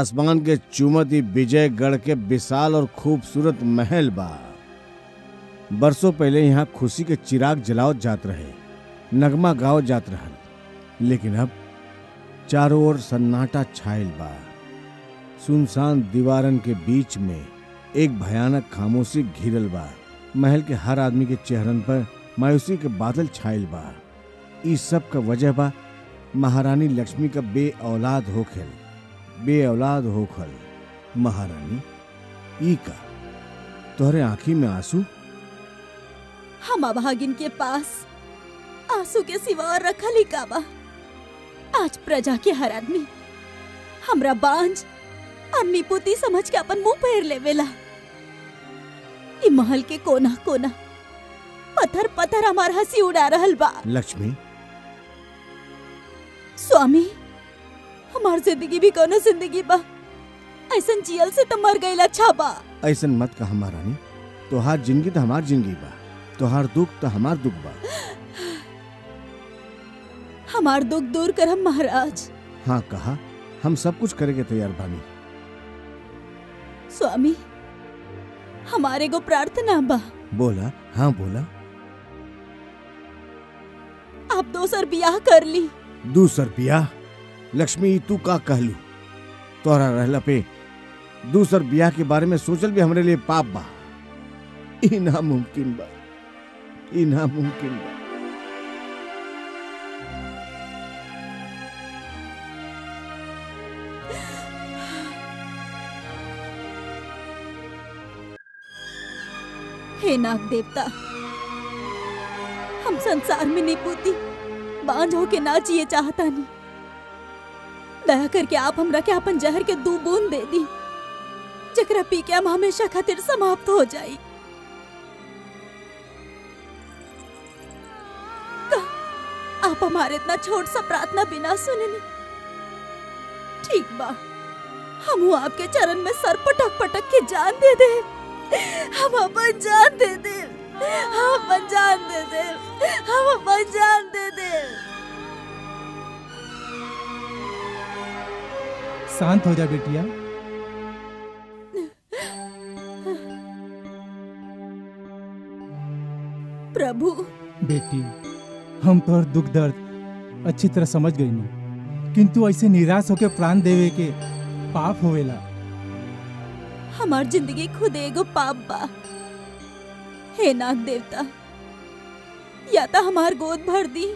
आसमान के चुमत ई विजयगढ़ के विशाल और खूबसूरत महल बा। बरसों पहले यहाँ खुशी के चिराग जलाओ जात रहे, नगमा गाओ जात रहल, लेकिन अब चारों ओर सन्नाटा छायल बा। सुनसान दीवारन के बीच में एक भयानक खामोशी घिरल बा। महल के हर आदमी के चेहरन पर मायूसी के बादल छायल बा। इस सब का वजह बा महारानी लक्ष्मी का बे औलाद होखल। महारानी, ई का तोहरे आंखी में आंसू? हम अभागिन के पास आंसू के सिवा और रखल ही का बा? आज प्रजा के हर आदमी हमरा बांझ और निपुती समझ के अपन मुंह फेर लेवेला। ई महल के कोना कोना पत्थर पत्थर हमार हंसी उड़ा रहल बा। लक्ष्मी स्वामी, हमार जिंदगी भी कोनो जिंदगी बा, ऐसन जियल से तो मर गईल अच्छा बा। ऐसन मत कह महारानी, तोहार जिंदगी तो हमार जिंदगी बा, तोहार दुख तो हमार दुख बा। हमार दुख दूर करम महाराज। हाँ कहा, हम सब कुछ करेंगे तैयार बानी। स्वामी, हमारे को प्रार्थना बा। बोला। हाँ बोला। आप दूसर ब्याह कर ली। दूसर ब्याह? लक्ष्मी, तू का कहलू? तोरा रहला पे दूसर ब्याह के बारे में सोचल भी हमरे लिए पाप बा। ई नामुमकिन बा। हे नाग देवता, हम संसार में निपुती बांझ होके ना जिए चाहता नहीं। दया करके आप हमरा के अपन जहर के दू बूंद दे दी, जकरा पी के हम हमेशा खातिर समाप्त हो जाई। आप हमारे इतना छोट सा प्रार्थना बिना सुनने। ठीक बा, हम आपके चरण में सर पटक पटक के जान दे दे। हम अपन जान दे दे। शांत हो जा बेटिया। प्रभु। बेटी, हम तोहर दुख दर्द अच्छी तरह समझ गई नहीं, किंतु ऐसे निराश होके प्राण देवे के पाप होवेला। हमार जिंदगी खुद एगो पाप बा। हे नाग देवता, या तो हमार गोद भर दी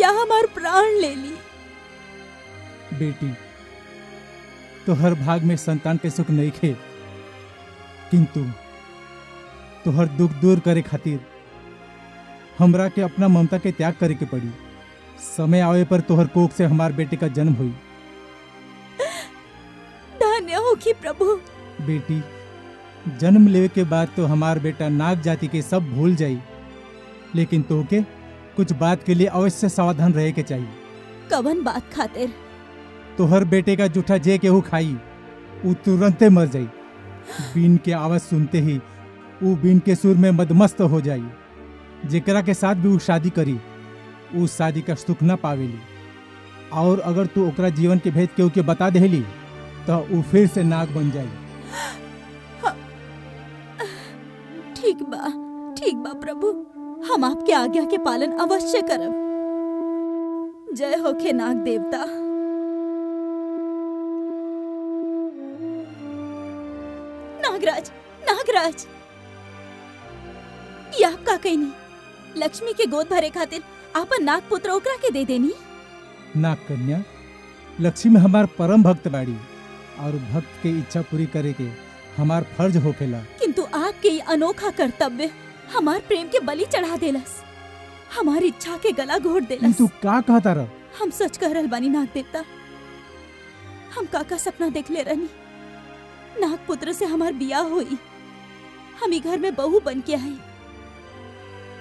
या हमार प्राण ले ली। बेटी, तो हर भाग में संतान के सुख नहीं खे, किंतु तो हर दुख दूर करे खातिर हमरा के अपना ममता के त्याग करे के पड़ी। समय आवे पर तोहर कोख से हमार बेटे का जन्म हुई। प्रभु। बेटी, जन्म लेवे के बाद तो हमार बेटा नाग जाति के सब भूल जाई, लेकिन तो के कुछ बात के लिए अवश्य सावधान रहे के चाहिए। कवन बात खातिर? तो हर बेटे का जूठा जे केहू खाई, उ तुरंते मर जाई। बीन के आवाज सुनते ही उ बीन के सुर में मदमस्त हो जाई। जेकरा के साथ भी उ शादी करी, उ शादी का सुख न पावेली। और अगर तू ओकरा जीवन के भेद केहू के बता देली तो वो फिर से नाग बन जाएगी। ठीक बा प्रभु, हम आपके आज्ञा के पालन अवश्य करब। जय हो खे नाग देवता। नागराज, ये आप का कहनी लक्ष्मी के गोद भरे खातिर आपन नाग पुत्र ओकरा के दे देनी। नाग कन्या लक्ष्मी हमार परम भक्त बाड़ी और भक्त के इच्छा पूरी करे के हमार फर्ज होखेला। किंतु आपके ये अनोखा कर्तव्य हमार प्रेम के बलि चढ़ा देलस, हमार इच्छा के गला घोट देलस। किंतु का कहता रह? हम सच कह रहल बानी नाग देवता। हम काका सपना देख ले रहनी, नाग पुत्र से हमार बियाह होई, हम ई घर में बहू बन के आई।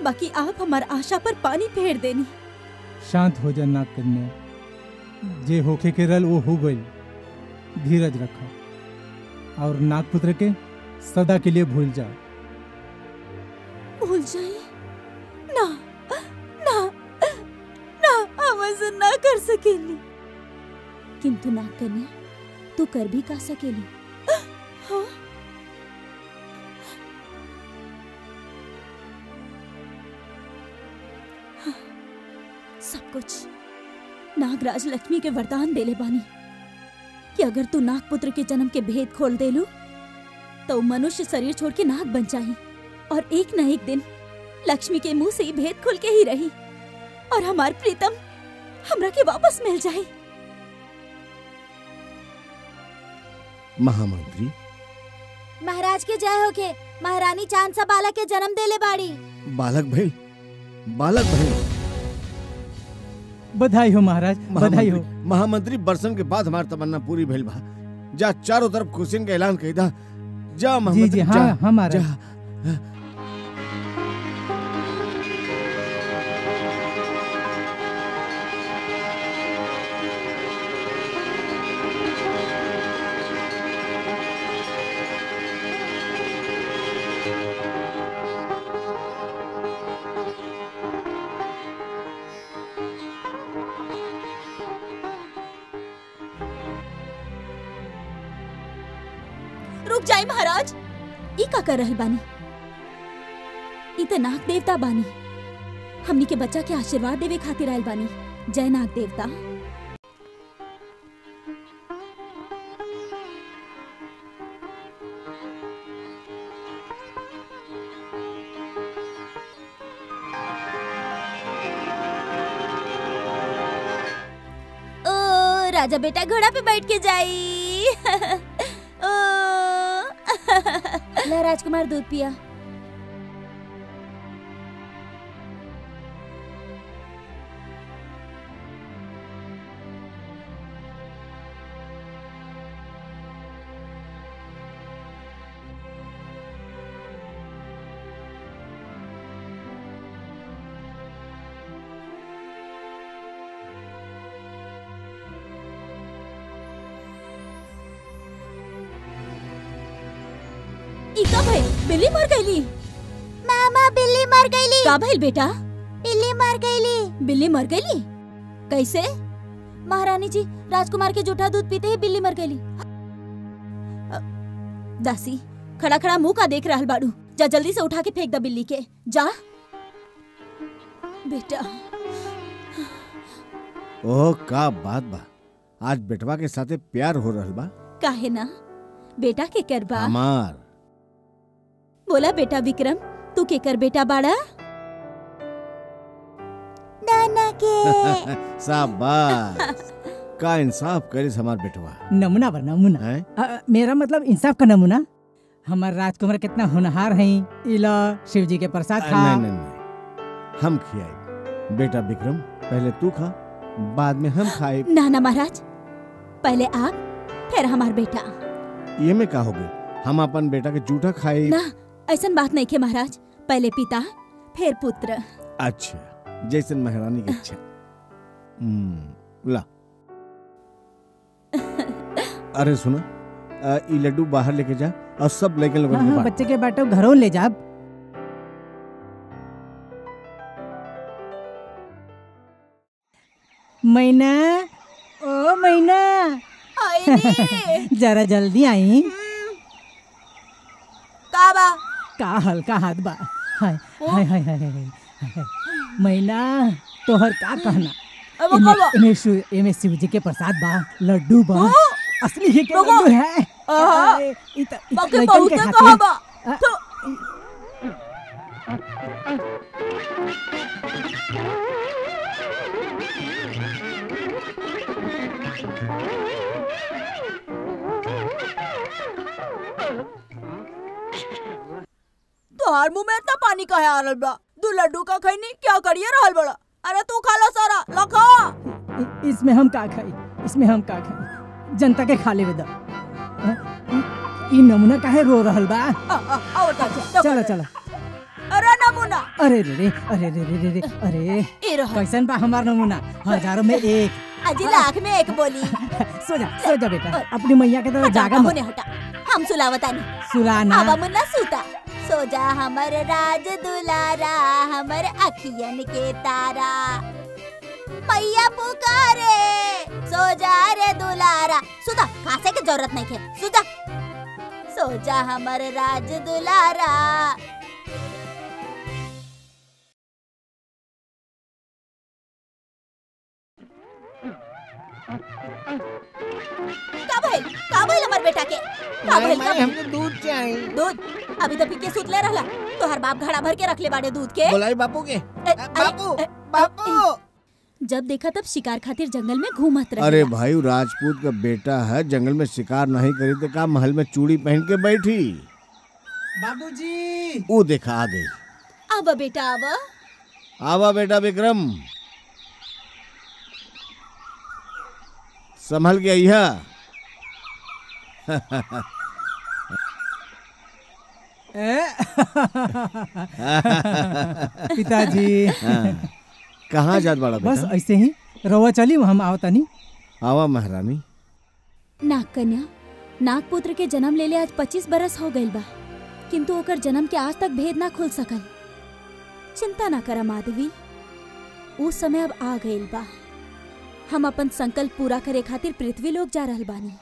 बाकी आप हमार आशा पर पानी फेर देनी। शांत हो जा नाग कन्या, जे होखे के रहल वो हो गई। धीरज रखा और नागपुत्र के सदा के लिए भूल जाओ। भूल जाए? ना ना ना, हम ऐसा ना कर सकेंगे। किंतु ना कन्या तू कर भी का सकेली। हाँ? हाँ। सब कुछ नागराज लक्ष्मी के वरदान देले बानी कि अगर तू नागपुत्र के जन्म के भेद खोल दे लू तो मनुष्य शरीर छोड़ के नाग बन जाये और एक न एक दिन लक्ष्मी के मुंह से ही भेद खुल के ही रही और हमार प्रीतम हमरा के वापस मिल जाए। महामंत्री महाराज के जय हो के महारानी चांद सा बालक के जन्म देले बाड़ी। बालक भई बधाई हो महाराज, बधाई हो। महामंत्री बरसन के बाद हमारी तमन्ना पूरी भेल बा। जा चारों तरफ खुशियन का ऐलान कही दा। जा महामंत्री जी, हाँ, जा, महाराज। जा। कर रहल बानी इत नाग देवता बानी हमनी के बच्चा के आशीर्वाद देवे खातिर आयल बानी। जय नाग देवता। ओ राजा बेटा घोड़ा पे बैठ के जाई। ले राजकुमार दूध पिया। बिल्ली मर गईली। मामा बिल्ली मर गईली। का भइल बेटा? बिल्ली मर गईली। बिल्ली मर गईली कैसे? महारानी जी राजकुमार के जूठा दूध पीते ही बिल्ली मर गईली। दासी खड़ा खड़ा मुंह का देख रहल बाड़ू। जा जल्दी से उठा के फेंक दा बिल्ली के। जा बेटा। ओह का बात बा, आज बेटवा के साथे प्यार हो रहल बा। काहे ना बेटा के करबा हमार। बोला बेटा विक्रम तू केकर बेटा बाड़ा? नाना के। शाबाश। का इंसाफ करिस हमार बेटवा। नमूना बा नमूना। मेरा मतलब इंसाफ का नमूना। हमार राजकुमार कितना होनहार है। इला शिव जी के प्रसाद खा। नहीं हम खियाए। बेटा विक्रम पहले तू खा बाद में हम खाए। नाना महाराज पहले आप फिर हमार बेटा। ये में का होगे हम अपन बेटा के जूठा खाए? ना ऐसा बात नहीं के महाराज, पहले पिता फिर पुत्र। अच्छा जैसन महारानी की इच्छा। ला। अरे सुना ये लड्डू बाहर लेके जा और सब लेके लोगों के बच्चे के बैठो घरों ले जा। मैना ओ मैना जरा जल्दी आई। का बा? का हल्का हाथ बा। हाय हाय हाय हाय मैना तोहर का कहना। एमे शिव जी के प्रसाद बा, लड्डू बा। असली के लड्डू है। बाकी बहुत कहा बा। तोहार मुँह में इतना पानी का है बड़ा। तू लड्डू का खाईनी क्या करिए रहल बड़ा। अरे तू खा लो सारा लखा। इसमें हम का खाई, इसमें हम का खाई। जनता के खा ले वेदा। ई नमूना काहे रो रहल बा? चला चला। अरे नमूना। अरे रे अरे रे रे रे अरे कैसन बा हमार नमूना? हजारों में एक अजी लाख में एक बोली। सो जा बेटा अपनी मैया के तरफ जागा मत। हम सुलावता नहीं। सुलाना अब मुन्ना सूता। सो जा हमर राज दुलारा हमर अखियन के तारा। मैया पुकारे, सो जा रे दुलारा। सुधा, खासे की जरूरत नहीं है, सुधा सो जा हमर राज दुलारा। का भाईल हमार बेटा के? हमने दूध चाही। दूध? अभी तो पी के सुतले रहला। तो हर बाप घड़ा भर के रख ले बाड़े दूध के। बोलाई बापू के। बापू। जब देखा तब शिकार खातिर जंगल में घूमत रहे। अरे भाई राजपूत का बेटा है, जंगल में शिकार नहीं करी तो का महल में चूड़ी पहन के बैठी? बाबूजी। वो देखा आ गई। आवा बेटा आवा। आवा बेटा विक्रम, संभल के आई है। पिताजी कहाँ जात बाड़ा? बस ऐसे ही रवा चली, हम आवतानी। आवा महारानी। नागकन्या नागपुत्र के जन्म लेले आज 25 बरस हो गई बा, किंतु ओकर जन्म के आज तक भेद ना खुल सकल। चिंता ना करा माधवी, वो समय अब आ गई बा। हम अपन संकल्प पूरा करे खातिर पृथ्वी लोग जा रहल बानी।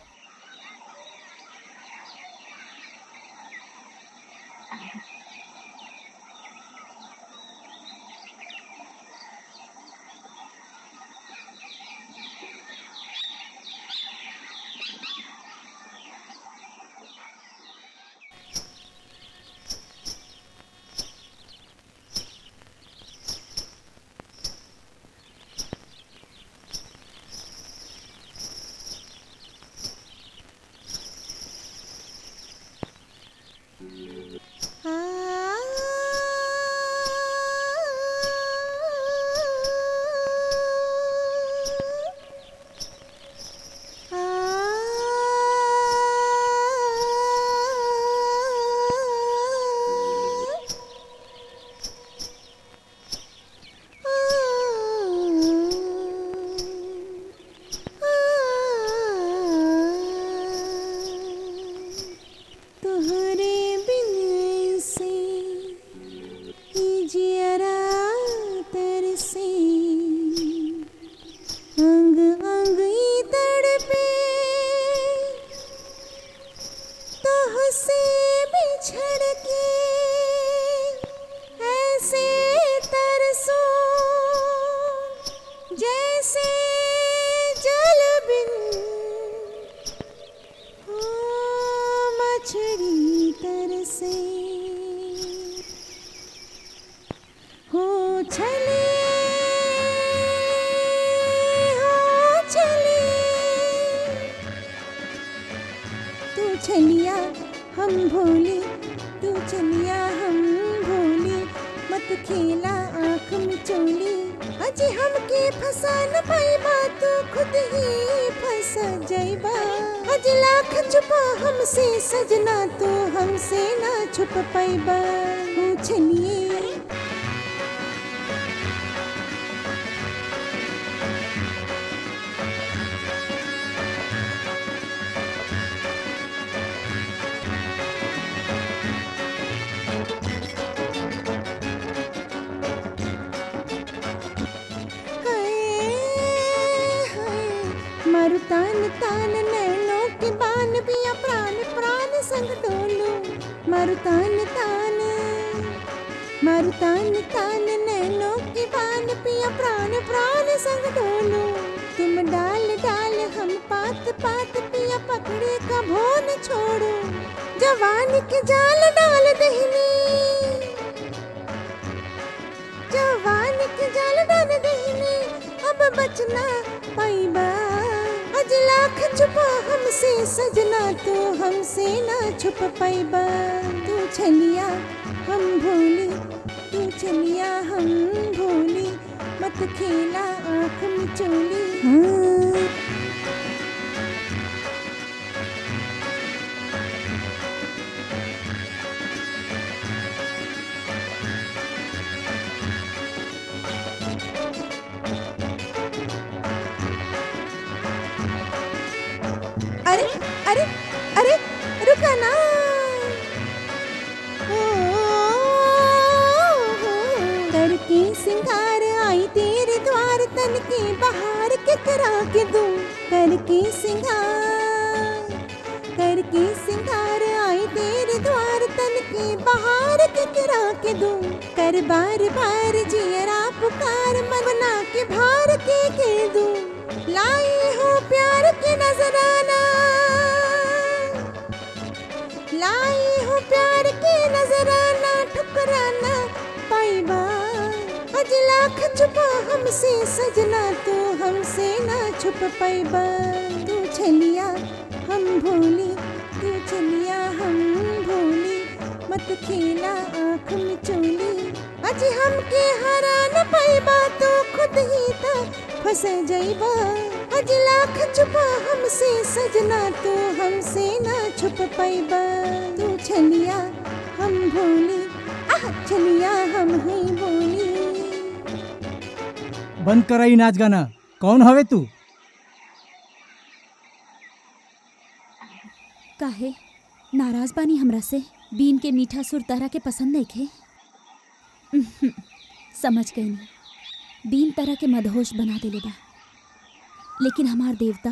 चंदन की बहार के करा के दूं, करके सिंगार आई तेरे द्वार तन की बहार के करा के दूं। कर बार बार जियरा पुकार मन बना के भार के दूं। लाई हूँ प्यार की नजराना, लाई हूँ प्यार की नजराना, ठुकराना पाई बार आज लाख छुपा हमसे सजना, तू हमसे ना छुप पाई बार। तू चलिया हम भोली, तू चलिया हम भोली, मत खेला आँख में चोली, आज हमके हरा न पाई बा, तू खुद ही था फस जाइबा। आज लाख छुपा हमसे सजना, तू हमसे ना छुप पाइबा। तू चलिया हम भोली, आह चलिया हम ही भोली। बंद कर रही नाच गाना, कौन हवे तू? काहे नाराज बानी हमरा से? बीन के मीठा सुर तारा के पसंद देखे? समझ गई नहीं, बीन तारा के मदहोश बना देले बा, लेकिन हमार देवता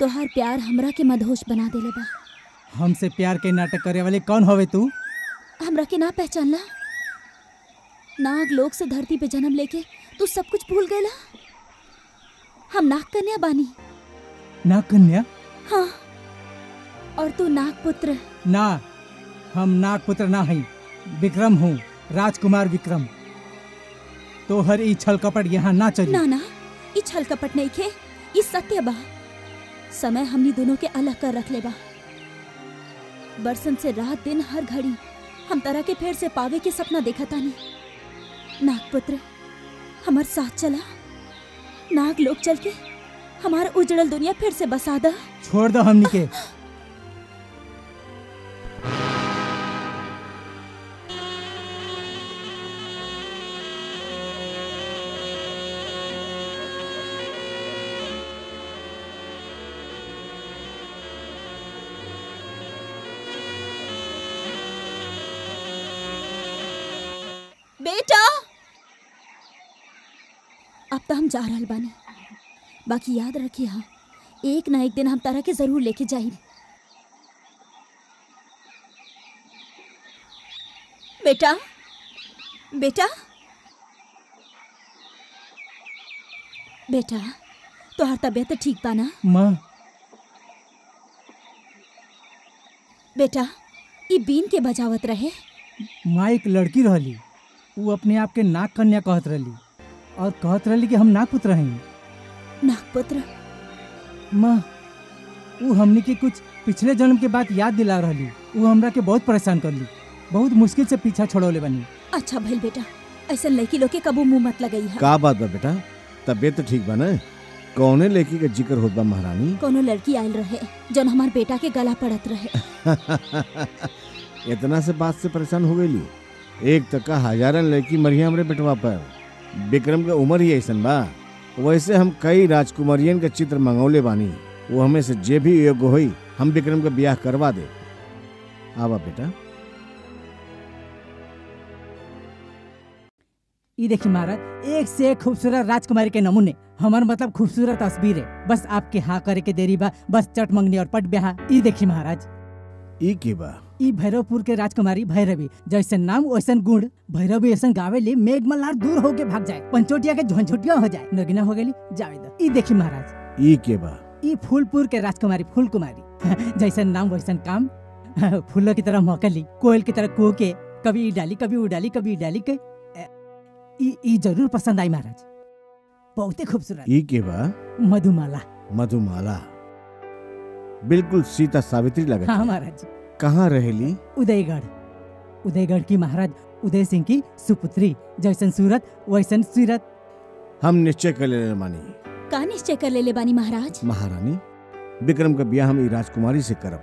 तोहार प्यार हमरा के मदहोश बना देले बा। हमसे प्यार के नाटक करे वाले कौन होवे तू? हमरा के ना पहचानला? नाग लोग से धरती पे जन्म लेके तू सब कुछ भूल गयला? हम नाग कन्या बानी। नाग कन्या? हाँ, और तू नाग पुत्र। ना, हम नाग पुत्र ना है, विक्रम हूँ, राजकुमार विक्रम। तो हर ई छल कपट यहाँ ना चली। ना ना, ई छल कपट नहीं खे, ई सत्य बा। समय हमनी दोनों के अलग कर रख ले बा। बरसन से रात दिन हर घड़ी हम तारा के फेर से पावे के सपना देखा तानी। नागपुत्र हमार साथ चला, नाग लोग चल के हमारा उजड़ल दुनिया फिर से बसा दा। छोड़ दा हमनी के। बेटा, अब तो हम जा रहल बानी, बाकी याद रखिए हाँ, एक ना एक दिन हम तारा के जरूर लेके जाए। बेटा, बेटा, बेटा, तोहार तबियत ठीक बा ना? माँ बेटा, ये बीन के बजावत रहे। माँ एक लड़की रहली, वो अपने आप के नाग कन्या कहत रही और कहत रही कि हम नागपुत्र हैं। नागपुत्र? माँ, वो हमने के कुछ पिछले जन्म के बात याद दिला रही। वो हमरा के बहुत परेशान कर ली, बहुत मुश्किल से पीछा छोड़ौले बनी। अच्छा भैल बेटा, ऐसा लड़की लोग के कबू मुँह मत लगाई है। का बात बा बेटा, तबियत तो ठीक बा न? कौने लड़की का जिक्र होत बा महारानी? कोनो लड़की आयल रहे जौन हमार बेटा के गला पड़त रहे। इतना से बात से परेशान हो गई? एक तका हजारन लड़की मरिया हमरे बेटवा पर। विक्रम का उम्र ही ऐसन बा, वैसे हम कई राजकुमारियन का चित्र मंगौले बानी, वो हमें से जे भी योग्य होई हम विक्रम का ब्याह करवा दे। आवा बेटा। ये देखिए महाराज, एक से एक खूबसूरत राजकुमारी के नमूने, हमार मतलब खूबसूरत तस्वीर है, बस आपके हाँ करे के देरी बा, बस चट मंगनी और पट ब्याह। ये देखिए महाराज, ई के बा? ई भैरवपुर के राजकुमारी भैरवी, जैसे नाम वैसन गुण। भैरवी ऐसा गावेली मेघ मल्हार दूर होके भाग जाए, पंचोटिया के झोंझोटिया हो जाए, नगीना हो गई जावेद। ई देखी महाराज, ई के बा? ई फूलपुर के राजकुमारी फूलकुमारी, जैसे नाम वैसन काम, फूलों की तरह मौकली, कोयल की तरह कोके, कभी ई डाली कभी वो डाली कभी डाली के। ई जरूर पसंद आई महाराज, बहुत खूबसूरत। ई के बा? मधुमाला। मधुमाला बिल्कुल सीता सावित्री लगा। हाँ महाराज। कहाँ रहेली? उदयगढ़। उदयगढ़ की महाराज, उदय सिंह की सुपुत्री, जैसन सूरत वैसन सीरत। हम निश्चय कर ले बानी। का निश्चय कर ले बानी महाराज? महारानी, विक्रम का ब्याह हम राजकुमारी से करब।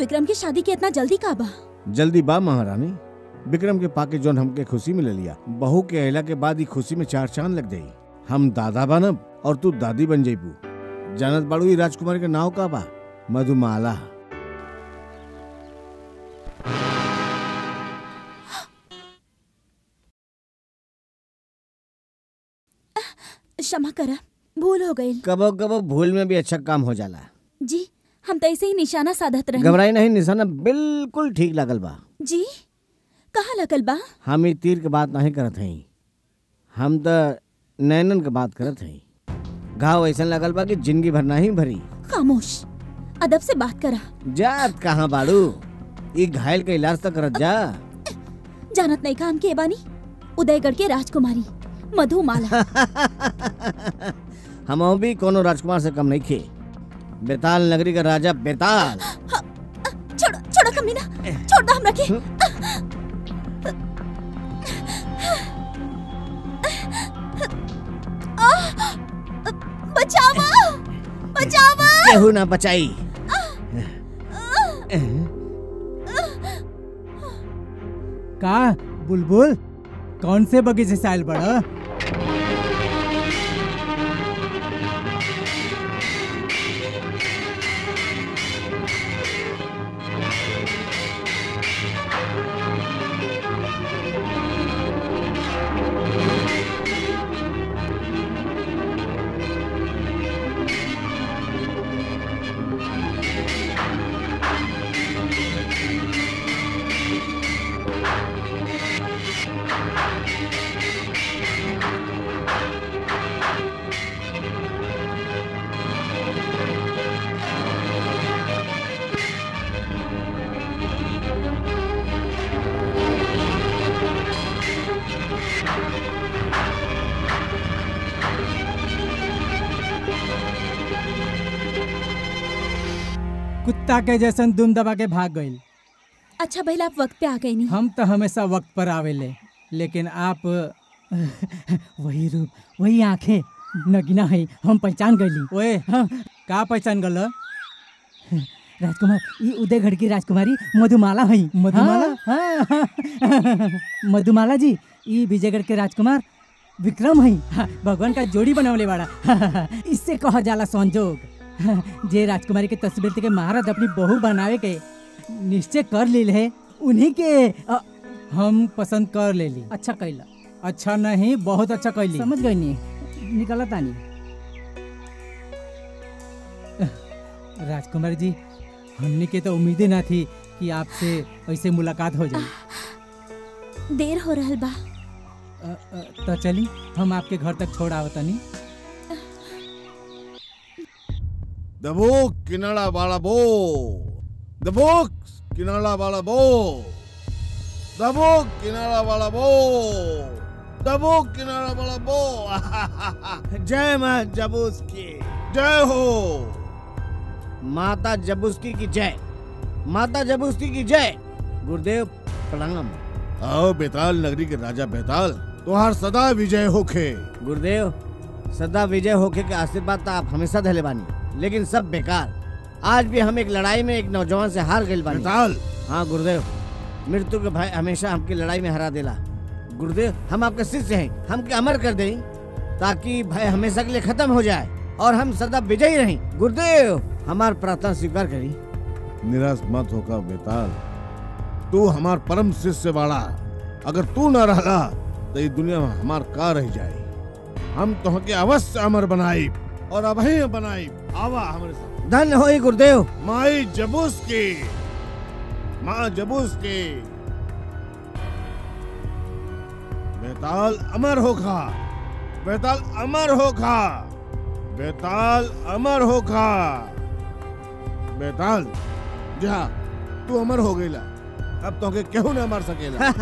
विक्रम की शादी के इतना जल्दी का बा? जल्दी बा महारानी, विक्रम के पाके जोन हमके खुशी मिल लिया, बहू के अहला के बाद ही खुशी में चार चांद लग जाये। हम दादा बनब और तू दादी बन जाइबू। जानत बाड़ू ये राजकुमारी का नाव का बा? मधुमाला। क्षमा करा, भूल हो गई। कबो कबो भूल में भी अच्छा काम हो जाला। जी हम तैसे ही निशाना साधत रहे। घबराई नहीं, निशाना बिल्कुल ठीक लागल बा। जी कहाँ लागल बा? हम ये तीर के बात नहीं करत हई, हम तो नैनन के बात करत हई। घाव ऐसा लागल बा कि जिंदगी भर नहीं भरी। खामोश, अदब से बात करा। जात कहाँ बाड़ू, ये घायल का इलाज तो करत जा। जानत नहीं काम के बानी उदयगढ़ के राजकुमारी मधुमाला। हम भी कोनो राजकुमार से कम नहीं खे। बेताल नगरी का राजा बेताल। छोड़ छोड़ कमीना, छोड़ दो हम रखे। बचावा, बचावा। केहू ना बचाई। का बुलबुल कौन से बगीचे से आयल बड़ा? कुत्ता के जैसन दुम दबा के भाग गई। अच्छा भाई आप वक्त पे आ गए। नहीं हम तो हमेशा वक्त पर आवेले, लेकिन आप वही रूप वही आंखें नगीना है, हम पहचान गईली। ओए का पहचान गल? राजकुमार ये उदयगढ़ की राजकुमारी मधुमाला है। मधुमाला? हाँ, हाँ, हाँ, मधुमाला जी ये विजयगढ़ के राजकुमार विक्रम है। भगवान का जोड़ी बनावले वाला। इससे कहा जाला संजोग। जे राजकुमारी के तस्वीर के महाराज अपनी बहू बनावे के निश्चय कर लील है, उन्हीं के हम पसंद कर ले ली। अच्छा कैला। अच्छा नहीं, बहुत अच्छा कैली। समझ गई नहीं निकला तानी। राजकुमारी जी हमने के तो उम्मीदें ना थी कि आपसे ऐसे मुलाकात हो जाए। देर हो रहल बा तो चली हम आपके घर तक छोड़ आवत नहीं। The book, Kinala Balabo. The books, Kinala Balabo. The book, Kinala Balabo. The book, Kinala Balabo. जय माँ जबूसकी जय हो। माता जबूसकी की जय। माता जबूसकी की जय। गुरुदेव प्रणाम। आओ बेताल नगरी के राजा बेताल, तुहार सदा विजय होखे। गुरुदेव सदा विजय होखे के आशीर्वाद आप हमेशा धैले बानी, लेकिन सब बेकार। आज भी हम एक लड़ाई में एक नौजवान से हार गए बानी। हाँ गुरुदेव, मृत्यु के भाई हमेशा हमकी लड़ाई में हरा देला। गुरुदेव हम आपके शिष्य हैं, हमके अमर कर दें ताकि भाई हमेशा के लिए खत्म हो जाए और हम सदा विजयी रहें। गुरुदेव हमार प्रार्थना स्वीकार करी। निराश मत होकर बेताल, तू हमार परम शिष्य वाला। अगर तू न रहा तो ये दुनिया में हमार का रह जाए। हम तुहके अवश्य अमर बनाई और अभय बनाई। आवा हमारे साथ। धन हो गुरुदेव। माई जबूस की, माँ जबूस की। बेताल अमर होगा, बेताल अमर होगा, बेताल अमर होगा। बेताल जा तू अमर हो गई ला, अब तो केहू ना मार सकेला।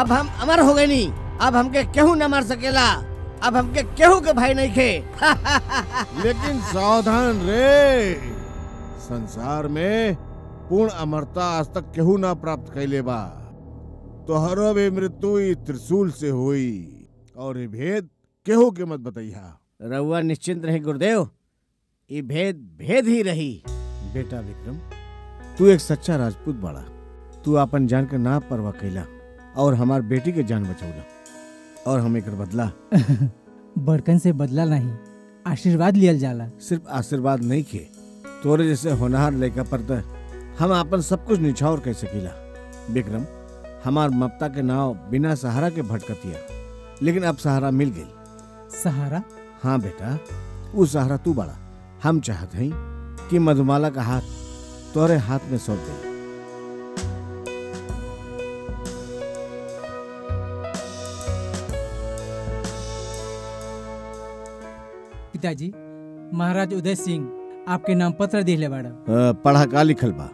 अब हम अमर हो गए नहीं, अब हमके केहू ना मार सकेला। अब हमके केहू के भाई नहीं खे। लेकिन सावधान रे, संसार में पूर्ण अमरता आज तक केहू ना प्राप्त कैले बा। तोहरो भी मृत्यु त्रिशूल से हुई और ये भेद केहू के मत बताइया। रउआ निश्चिंत रहे गुरुदेव, ये भेद भेद ही रही। बेटा विक्रम तू एक सच्चा राजपूत बड़ा, तू अपन जान के ना परवाह कैला और हमार बेटी के जान बचौला और हम एक बदला। बड़कन से बदला नहीं, आशीर्वाद लियल जाला। सिर्फ आशीर्वाद नहीं के तोरे जैसे होनहार लड़का पर तो हम अपन सब कुछ निछावर कर सकीला। विक्रम हमार ममता के नाव बिना सहारा के भटकतिया, लेकिन अब सहारा मिल गई। सहारा? हाँ बेटा, वो सहारा तू बड़ा। हम चाहते हैं कि मधुमाला का हाथ तोरे हाथ में सौंप दे। पिताजी, महाराज उदय सिंह आपके नाम पत्र दिले बाड़ा। पढ़ा का लिखल बा?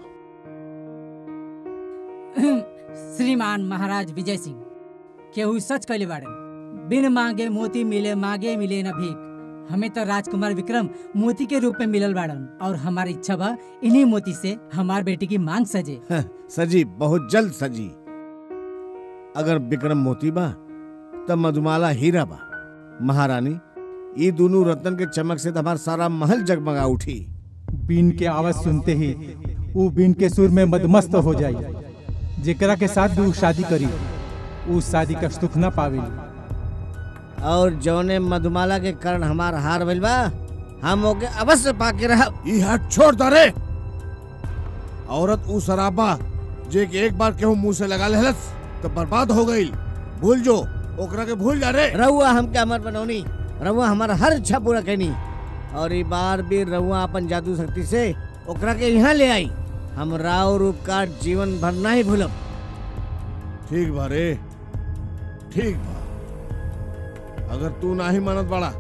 श्रीमान महाराज विजय सिंह केहू सच कहले बाड़े, बिन मांगे मोती मिले, मांगे मिले न भीख। हमें तो राजकुमार विक्रम मोती के रूप में मिलल बाड़न और हमारी इच्छा बा इन्हीं मोती से हमार बेटी की मांग सजे। सजी, बहुत जल्द सजी। अगर विक्रम मोती बा तब मधुमाला हीरा बा। महारानी, ये दोनों रत्न के चमक से हमारा सारा महल जगमगा उठी। बीन के आवाज सुनते ही वो बीन के सुर में मदमस्त हो जाए। जेकरा के साथ भी वो शादी करी वो शादी का सुख न पावे। और जौने मधुमाला के कारण हमार हार भइल बा, हम ओके अवश्य पाके रहा। ई हाथ छोड़ दरे। औरत ऊ शराबा जे के एक बार केहू मुंह से लगा लेहलस तो बर्बाद हो गई। भूल जो ओकरा के, भूल जा रे। रहुआ हमके अमर बनौनी, रहुआ हमारा हर इच्छा पूरा कहनी। और ई बार भी रहुआ अपन जादू शक्ति से ओकरा के यहाँ ले आई। हम राव रूप का जीवन भर नहीं भूलब। ठीक बा रे, ठीक बा। अगर तू ना ही मानत बड़ा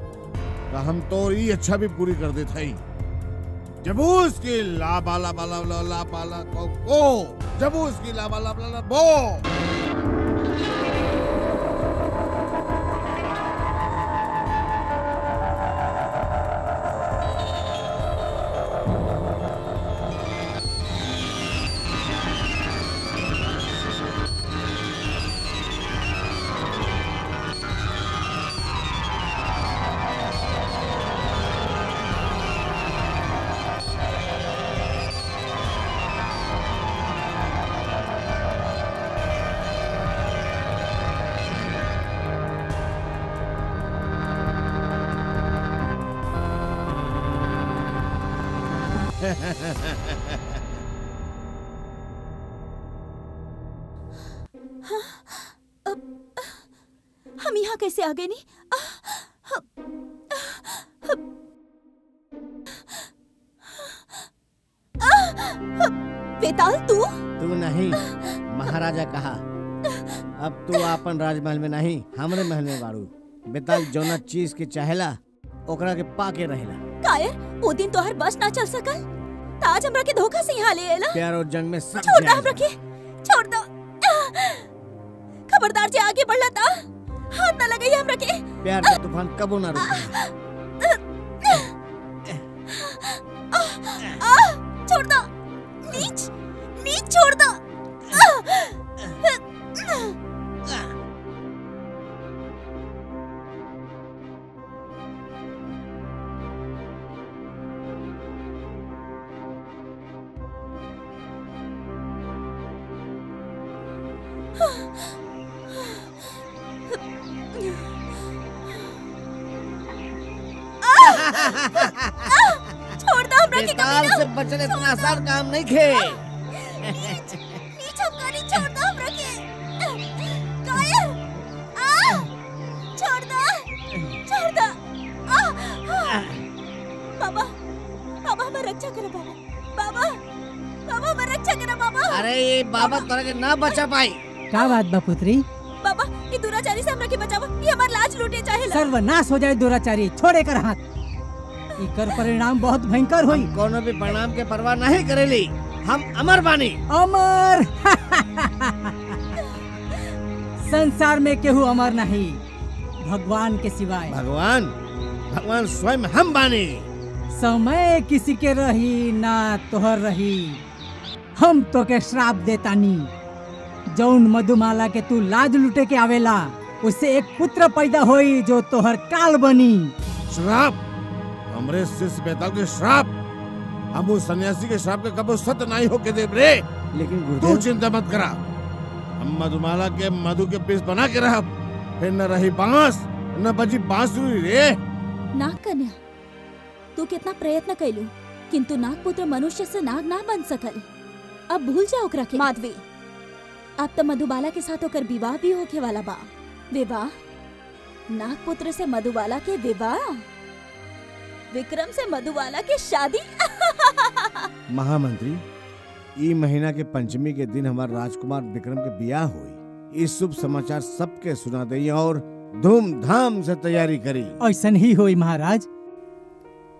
तो हम तो ई इच्छा भी पूरी कर देते हैं। जबूस की ला बाला बाला बाला ला बाला को, जबूस की ला बाला बाला बो। हम यहाँ कैसे आ गए? बेताल, तू नहीं, महाराजा कहा। अब तू अपन राजमहल में नहीं, हमरे महल में बारू। बेताल जोना चीज के चाहेला ओकरा के पाके रहेला। कायर, वो दिन तोहर बस ना चल सकल। ताज हमरा के धोखा से यहाँ ले आला। प्यार और जंग में सब छोड़ दो, हमरा के छोड़ दो। खबरदार जे आगे बढ़ला ता हाथ न लगाई हमरा के। प्यार का तूफान कबो ना रुके। छोड़ दो, नीच नीच छोड़ दो। बचने इतना आसान काम नहीं खे। छोड़ दो, छोड़ दो, छोड़ दो। बाबा, बाबा हमें रक्षा करो। बाबा, बाबा, बाबा हमें रक्षा करो बाबा। अरे बाबा तोरा के ना बचा पाई। क्या बात बा पुत्री? बाबा ये दुराचारी से हमरा के बचाओ, ये हमार लाज लूटे चाहेला। सर्वनाश हो जाए दुराचारी, छोड़े कर हाथ। इकर परिणाम बहुत भयंकर हुई। कोनो भी परिणाम के परवाह नहीं करेली, हम अमर बानी। अमर? संसार में केहू अमर नहीं भगवान के सिवाय। भगवान? भगवान स्वयं हम बानी। समय किसी के रही ना तोहर रही। हम तो के श्राप देतानी, जौन मधुमाला के तू लाज लुटे के आवेला उसे एक पुत्र पैदा होई जो तोहर काल बनी। श्राप? हमरे शिष्य बेताल के श्राप? हम उस सन्यासी के श्राप के कबो सत नहीं होके देव रे। लेकिन गुरुदेव तू चिंता मत करा, हम मधुमाला के मधु के पीस बना के रहब। फिर न रही बांस न बजी बांसुरी रे। नाग कन्या, तू कितना प्रयत्न कैलू किंतु नागपुत्र मनुष्य से नाग ना बन सकल। अब भूल जाओ ओकरा के। माधवी, अब तो मधुबाला के साथ होकर विवाह भी होके वाला बा। विवाह नागपुत्र से मधुबाला के विवाह, विक्रम से मधुबाला के शादी। महामंत्री, ई महीना के पंचमी के दिन हमारे राजकुमार विक्रम के ब्याह हुई। इस शुभ समाचार सबके सुना दई और धूमधाम से तैयारी करी। ऐसा नहीं हुई महाराज।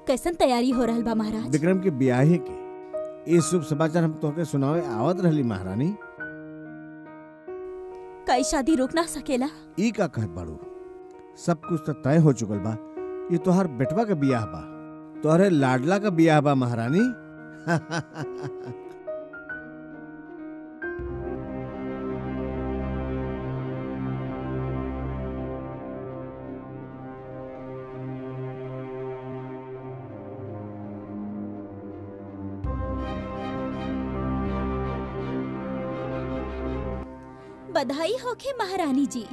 कैसन तैयारी हो रहा बा महाराज? विक्रम के ब्याह के इस शुभ समाचार हम तोहके सुनावे आवत रहली महारानी। कई शादी रोक ना सकेला। ई का कहत बाड़ू? सब कुछ तो तय हो चुकल बा। ये तोहर बेटवा का ब्याह बा, तोहरे लाडला का ब्याह बा महारानी। बधाई होके महारानी जी,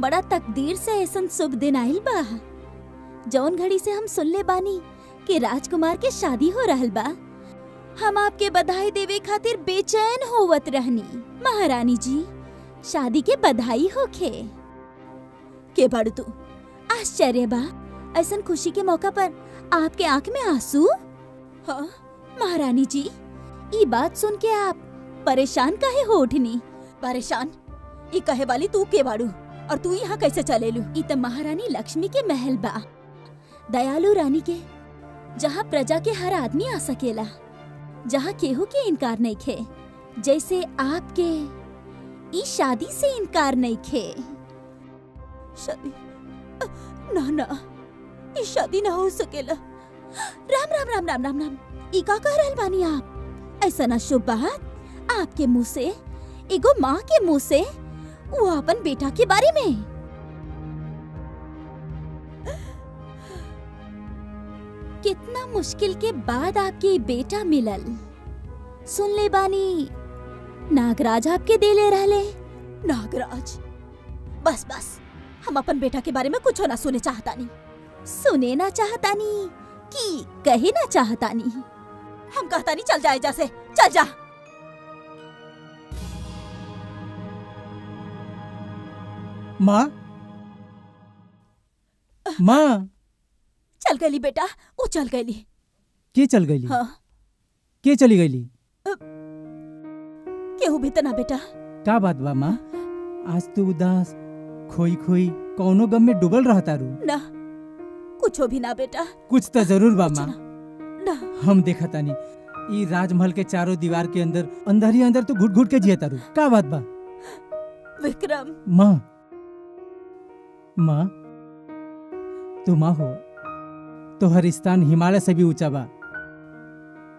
बड़ा तकदीर से ऐसन शुभ दिन आयल बा। जौन घड़ी से हम सुन ले बानी कि राजकुमार के शादी हो रहल बा, हम आपके बधाई देवे खातिर बेचैन होवत रहनी। महारानी जी, शादी के बधाई होके। के बड़ तू आश्चर्य बा ऐसन खुशी के मौका पर आपके आंख में आंसू? हाँ महारानी जी, ये बात सुन के आप परेशान काहे हो उठनी? परेशान ये कहे वाली तू के बाड़ू और तू यहाँ कैसे चले लू? ई त महारानी लक्ष्मी के महल बा, दयालु रानी के, जहाँ प्रजा के हर आदमी आ सकेला, जहाँ केहू के इनकार नहीं खे, जैसे आपके ई शादी से इनकार नहीं खे। शादी ना ना, ई शादी ना हो सकेला। राम राम राम राम राम राम, ई का कह रहल बानी आप? ऐसा ना शुभ बात आपके मुँह से, एगो माँ के मुँह से, वो अपन बेटा के बारे में। कितना मुश्किल के बाद आपके बेटा मिलल। सुन ले बानी, नागराज आपके देले रहले। नागराज? बस बस, हम अपन बेटा के बारे में कुछ ना सुने चाहतानी, सुने ना चाहतानी कि कहे ना चाहतानी। हम कहतानी चल जाए, जैसे चल जा। माँ, माँ चल गई बेटा, वो चल गई। के चल गई? हाँ। के चली गई? केहू भी तना बेटा। का बात बा माँ, आज तू उदास खोई खोई कौनो गम में डूबल रहता रू? ना कुछ भी ना बेटा। कुछ तो जरूर बा माँ। ना हम देखा तानी ई राजमहल के चारों दीवार के अंदर अंदर ही अंदर तू घुट घुट के जियता रू। का बात बा? विक्रम। माँ, माँ तुम हो, तोहर स्थान हिमालय से भी ऊंचा बा,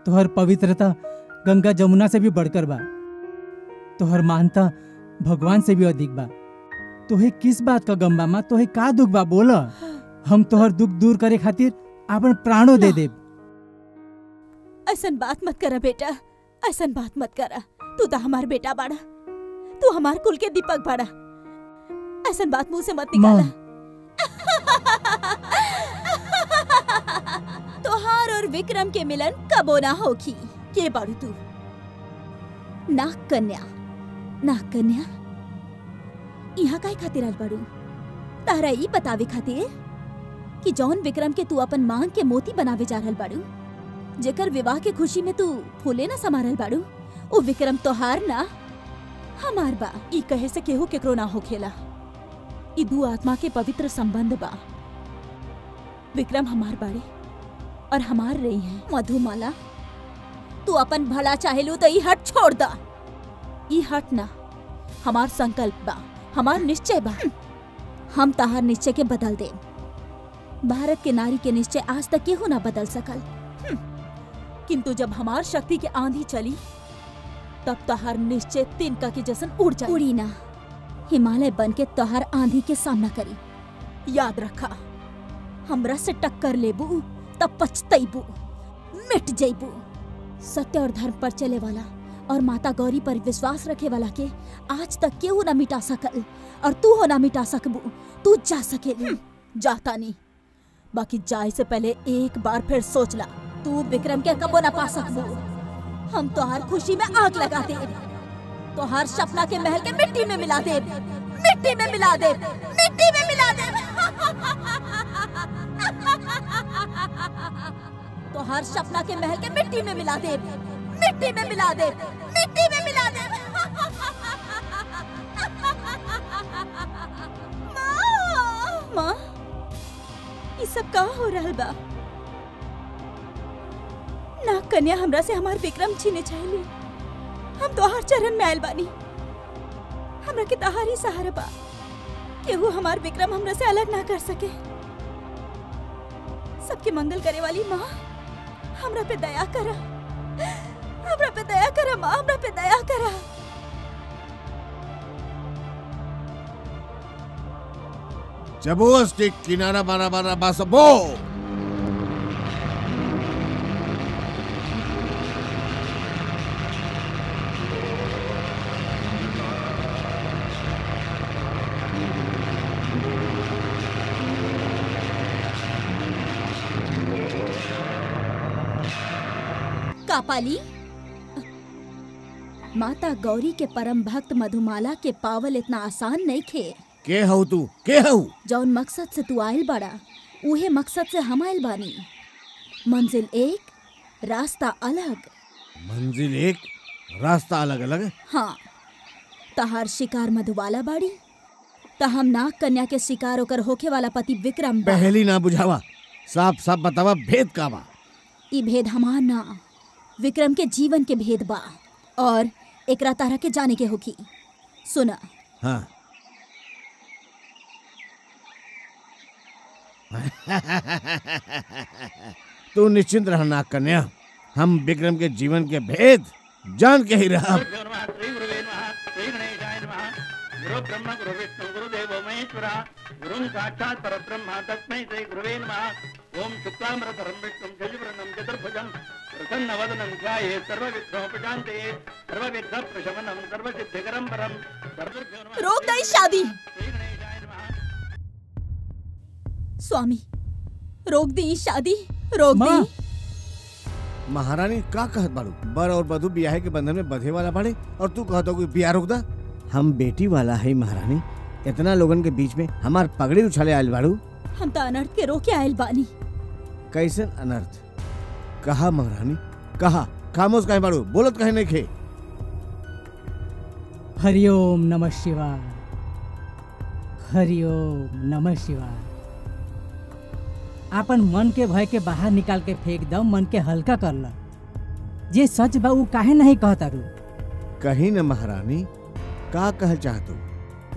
तोहर पवित्रता गंगा जमुना से भी बढ़कर बा, तोहर मानता भगवान से भी अधिक बा। तोहे किस बात का गम बा माँ? तोहे का दुख बा बोला? हम तोहर दुख दूर करे खातिर अपन प्राणों दे देब। ऐसन बात मत करा बेटा, ऐसन बात मत करा। तू तो हमार बेटा बाड़ा, तू हमार कुल के दीपक बाड़ा, ऐसन बात मुंह से मत निकाला। तोहार और विक्रम के मिलन कबो ना होगी। के बाड़ू तू? नागकन्या, नागकन्या यहाँ काहे खातिर आल बाड़ू? तारा ई बतावे खातिर कि जौन विक्रम के तू अपन मांग के मोती बनावे जा रहल बाड़ू, जेकर विवाह के खुशी में तू फूले ना समारल बाड़ू, ओ विक्रम तोहार ना हमार बा। ई कहे से केहू केकरो ना होखेला। ई दू आत्मा के पवित्र संबंध बा। विक्रम हमार बाड़े और हमार रही है। मधुमाला, तू अपन भला चाहेलू तो ई हट छोड़ दा। ई हट ना हमार संकल्प बा, हमार निश्चय बा। हम तहार निश्चय के बदल दे। भारत के नारी के निश्चय आज तक केहू ना बदल सकल, किंतु जब हमार शक्ति के आंधी चली तब तहार निश्चय तिनका के जैसन उड़ जाए। उड़ी ना, हिमालय बन के तोहार आंधी के सामना करी। याद रखा, हमरा से टक्कर लेबू तब पछतईबू, मिट जाइबू। सत्य और धर्म पर चले वाला और माता गौरी पर विश्वास रखे वाला के आज तक केहू ना मिटा सकल, और तू हो ना मिटा सकबू। तू जा सकेली। जाता नहीं, बाकी जाए से पहले एक बार फिर सोच ला। तू विक्रम के कबो ना पा सकबू। हम तोहार खुशी में आग लगा दे, तोहार सपना के महल के मिट्टी में मिला दे, मिट्टी में मिला दे, मिट्टी में मिला दे। तो हर्ष अपना के महल के मिट्टी में मिला दे, मिट्टी में मिला दे, मिट्टी में मिला दे। माँ, ये सब कहाँ हो रहा बा? ना कन्या हमरा से हमार विक्रम छीने चाहिए। हम तोहार चरण में आयल बानी, हमरा के तहार ही सहारा बा। केहू हमार विक्रम हमरा से अलग ना कर सके। सबके मंगल करे वाली माँ, हमरा पे दया करा, हमरा पे दया करा माँ, हमरा पे दया करा। जबो स्टिक किनारा बारा बारा बासबो। कापाली, माता गौरी के परम भक्त मधुमाला के पावल इतना आसान नहीं खे। के हऊ तू? के हऊ? जौन मकसद से तू आयल बाड़ा उहे मकसद से हम आयल बानी। मंजिल एक रास्ता अलग। मंजिल एक रास्ता अलग अलग? हाँ, तहार शिकार मधुबाला बाड़ी, तहम नाग कन्या के शिकार होकर होखे वाला पति विक्रम। पहली ना बुझावा, साफ साफ बतावा भेद का बा। ई भेद हमार ना विक्रम के जीवन के भेद बा और एकरा तारा के जाने के होगी। सुना? हाँ। तू निश्चिंत रहना कन्या, हम विक्रम के जीवन के भेद जान के ही रहा। रोक दे शादी। स्वामी, रोक दी शादी, रोक दी। महारानी का कहत बारू? बर और बधू ब्याह के बंधन में बधे वाला बाड़े और तू कहत हो कि ब्याह रोक दा? हम बेटी वाला है महारानी, इतना लोगन के बीच में हमार पगड़ी उछाले आयल बारू। हम तो अनर्थ के रोके आयल बानी। कैसन अनर्थ? कहा महारानी, कहा? खामोश कहे बाड़ू, बोलत कहे नहीं खे। हरिओम नमः शिवाय, हरिओम नमः शिवाय। अपन मन के भय के बाहर निकाल के फेंक दम, मन के हल्का कर ला। जे सच बा वो काहे नहीं कहता रू? कही न महारानी, का कह चाहतू?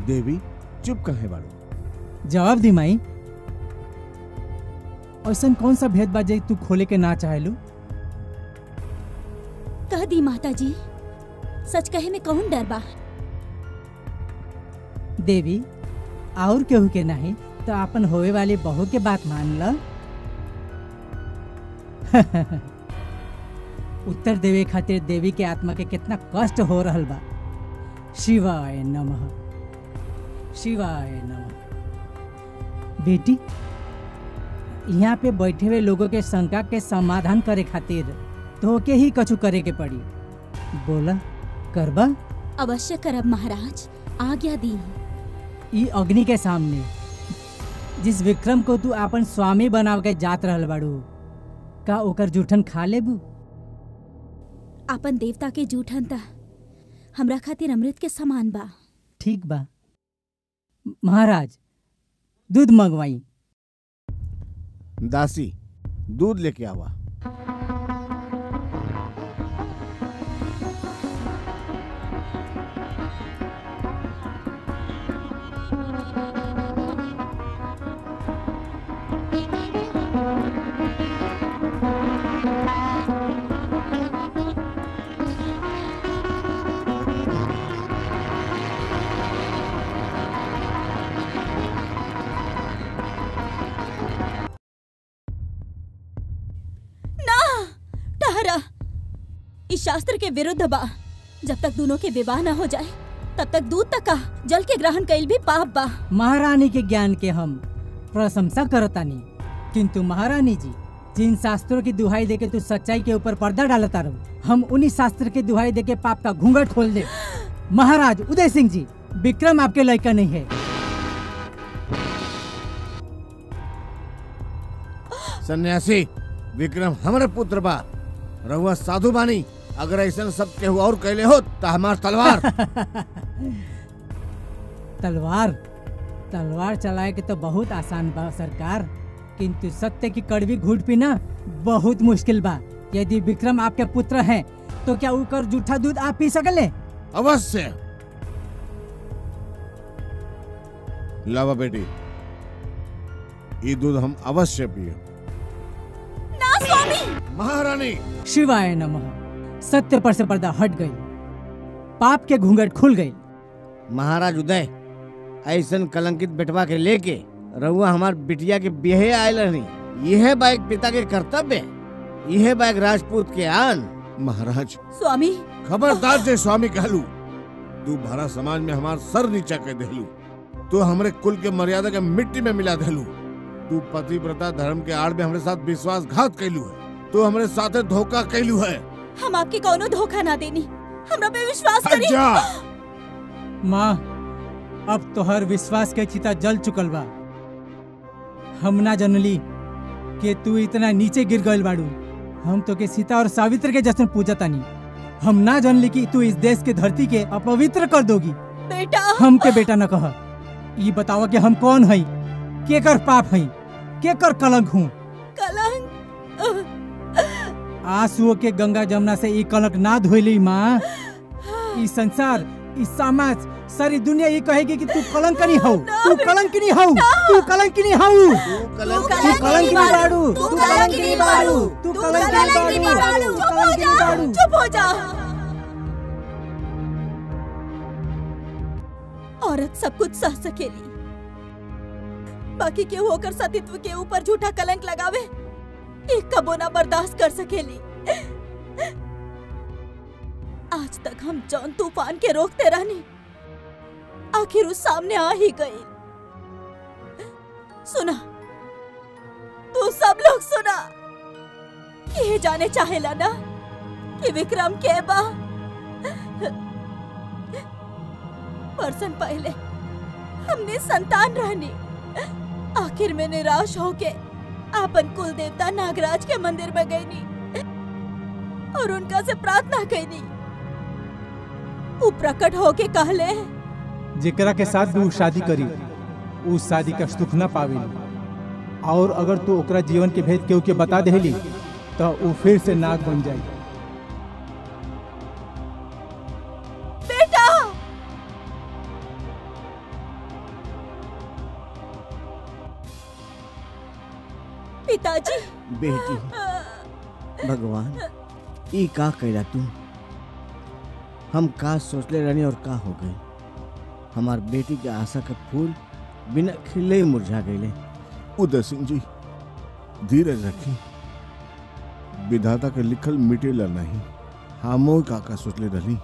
देवी चुप कहे बाड़ू। जवाब दी माई, ऐसा कौन सा भेद बा जे तू खोले के ना चाहेलू? कह दी माता जी, सच कहे में कौन डर बा? देवी और केहू के नहीं तो अपन होवे वाले बहू के बात मान ल। उत्तर देवे खातिर देवी के आत्मा के कितना कष्ट हो रहल बा। शिवाय नमः, शिवाय नमः। बेटी, यहाँ पे बैठे हुए लोगों के शंका के समाधान करे खातिर तो के ही कछु करे के पड़ी। बोला करबा? अवश्य करब महाराज, आज्ञा दी। ई अग्नि के सामने जिस विक्रम को तू अपन स्वामी बनाव के जात रहल बाड़ू, का ओकर जूठन खा लेबू? अपन देवता के जूठन ता हमरा खातिर अमृत के समान बा। ठीक बा महाराज, दूध मंगवाई। दासी, दूध लेके आवा। शास्त्र के विरुद्ध बा। जब तक दोनों के विवाह न हो जाए तब तक दूध तक का जल के ग्रहण कइल भी पाप बा। महारानी के ज्ञान के हम प्रशंसा करतानी, किंतु महारानी जी, जिन शास्त्रों की दुहाई देके तू सच्चाई के ऊपर पर्दा डालता रहो, हम उन्हीं शास्त्र की दुहाई देके पाप का घूंघट खोल दे। महाराज उदय सिंह जी, विक्रम आपके लड़का नहीं है। सन्यासी विक्रम हमरे पुत्र बा, रहुआ साधु बानी। अगर ऐसा सब केहू और कहले हो तो हमार तलवार तलवार तलवार चलाए के तो बहुत आसान बा सरकार, किंतु सत्य की कड़वी घूट पीना बहुत मुश्किल बा। यदि विक्रम आपके पुत्र हैं तो क्या उकर जूठा दूध आप पी सकले? अवश्य। लावा बेटी, ये दूध हम अवश्य पिए। ना स्वामी। महारानी शिवाय नमः। सत्य पर से पर्दा हट गई, पाप के घूंघट खुल गई। महाराज उदय, ऐसन कलंकित बेटवा के लेके रहुआ हमार बिटिया के बिहे आयल रही। यह बाइक पिता के कर्तव्य, यह बाइक राजपूत के आन। महाराज। स्वामी। खबरदार जे स्वामी कहलू, तू भरा समाज में हमार सर नीचा कर देलू, तू हमरे कुल के मर्यादा के मिट्टी में मिला देलू। तू पतिव्रता धर्म के आड़ में हमरे साथ विश्वासघात कैलू है, तू हमरे साथे धोखा कैलू है। हम आपके कोनो धोखा ना देनी, हमरा पे विश्वास करी। माँ, अब तो हर विश्वास के चिता जल चुकल बा। हम ना जनली के तू इतना नीचे गिर गयल बाड़ू। हम तो के सीता और सावित्री के जश्न पूजा तानी। हम ना जानली कि तू इस देश के धरती के अपवित्र कर दोगी। बेटा। हम के बेटा न कह, ये बताओ कि हम कौन हई, के कर पाप हई, के कर कलंक हूँ। कलंक आंसुओं के गंगा जमुना से ये कलंक ना धोली माँ। इस संसार, इस समाज, सारी दुनिया ये कहेगी कि तू कलंकनी हो, तू कलंकनी हो, तू कलंकनी हो, तू कलंकनी बाड़ू, तू कलंकनी बाड़ू, तू कलंकनी बाड़ू। चुप हो जा। औरत सब कुछ सह सकेली, बाकी के होकर सतीत्व के ऊपर झूठा कलंक लगावे, एक कबो ना बर्दाश्त कर सकेली। आज तक हम जौन तूफान के रोकते रहनी, आखिर उस सामने आ ही गई। सुना, तू सब लोग सुना, ये जाने चाहेला ना कि विक्रम के बा। परसन पहले हमने संतान रहनी, आखिर में निराश होके आपन कुल देवता नागराज के मंदिर में गई नी और उनका से प्रार्थना कई नी। वो प्रकट होके कहले, जिकरा के साथ भी शादी करी उस शादी का सुख न पावे, और अगर तू ओकरा जीवन के भेद केहू के बता देली तो वो फिर से नाग बन जाए। बेटा, पिताजी। बेटी, भगवान ई का कइला तू? हम का सोचले रहनी और का हो गए। हमार बेटी के आशा का फूल बिना खिले मुरझा गए। उदय सिंह जी, धीरज रखी, विधाता के लिखल मिटेला नहीं। हमो काका सोचले रही,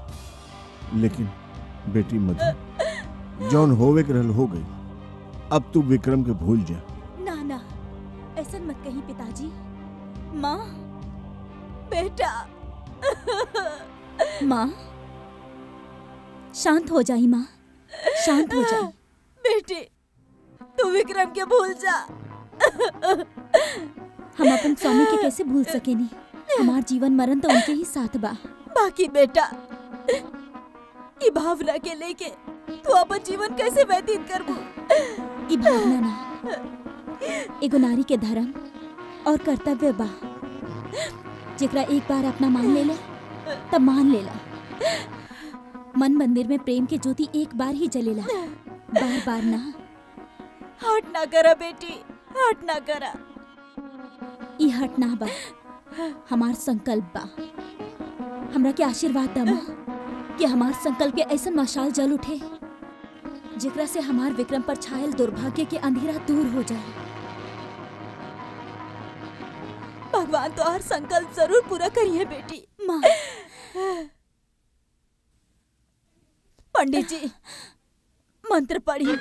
लेकिन बेटी मत, जौन होवे के रहल हो गई। अब तू विक्रम के भूल जा। ना ना, ऐसा मत कही पिताजी। माँ, बेटा। माँ, शांत हो जाई। माँ, शांत हो जाए। बेटी, तू विक्रम के भूल जा। हम अपन स्वामी के कैसे भूल सकेनी? हमार जीवन मरण तो उनके ही साथ बा। बाकी बेटा, ई भावना के लेके तू अपन जीवन कैसे व्यतीत करबू? ई भावना ना एगो नारी के धर्म और कर्तव्य बा। जेकरा एक बार अपना मान लेला तब मान लेला। मन मंदिर में प्रेम के ज्योति एक बार ही जलेला, बार बार ना। हट ना करा बेटी, हट ना करा। ई हट ना बा, हमार संकल्प बा। हमरा के आशीर्वाद दा मां कि हमार संकल्प के ऐसा मशाल जल उठे जिकरा से हमार विक्रम पर छायल दुर्भाग्य के अंधेरा दूर हो जाए। भगवान तो हर संकल्प जरूर पूरा करिए बेटी। माँ। पंडित जी, मंत्र पढ़िए।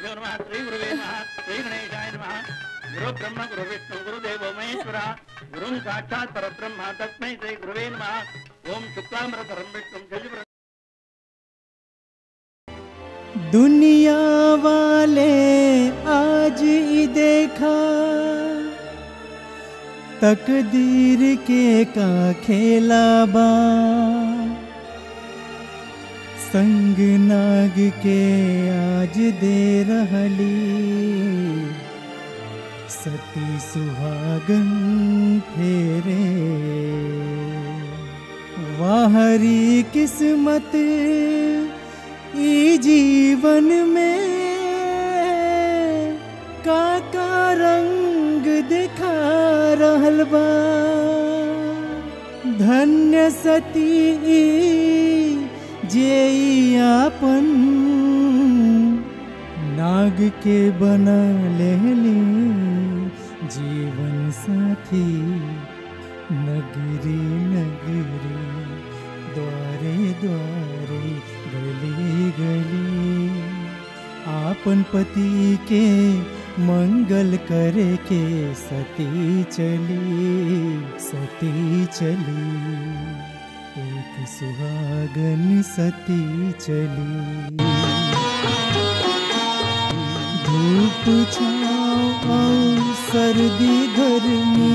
दुनिया वाले आज ही देखा तकदीर के का खेला बा, संग नाग के आज दे रहली, सती सुहागन फेरे। वाहरी किस्मत ई जीवन में काका रंग दिखा रहल बा, धन्य सती जे आपन नाग के बना लेली जीवन साथी। नगरी नगरी द्वारे द्वारे गली गली आपन पति के मंगल करे के सती चली, सती चली एक सुहागन सती चली। धूप छाँव सर्दी गर्मी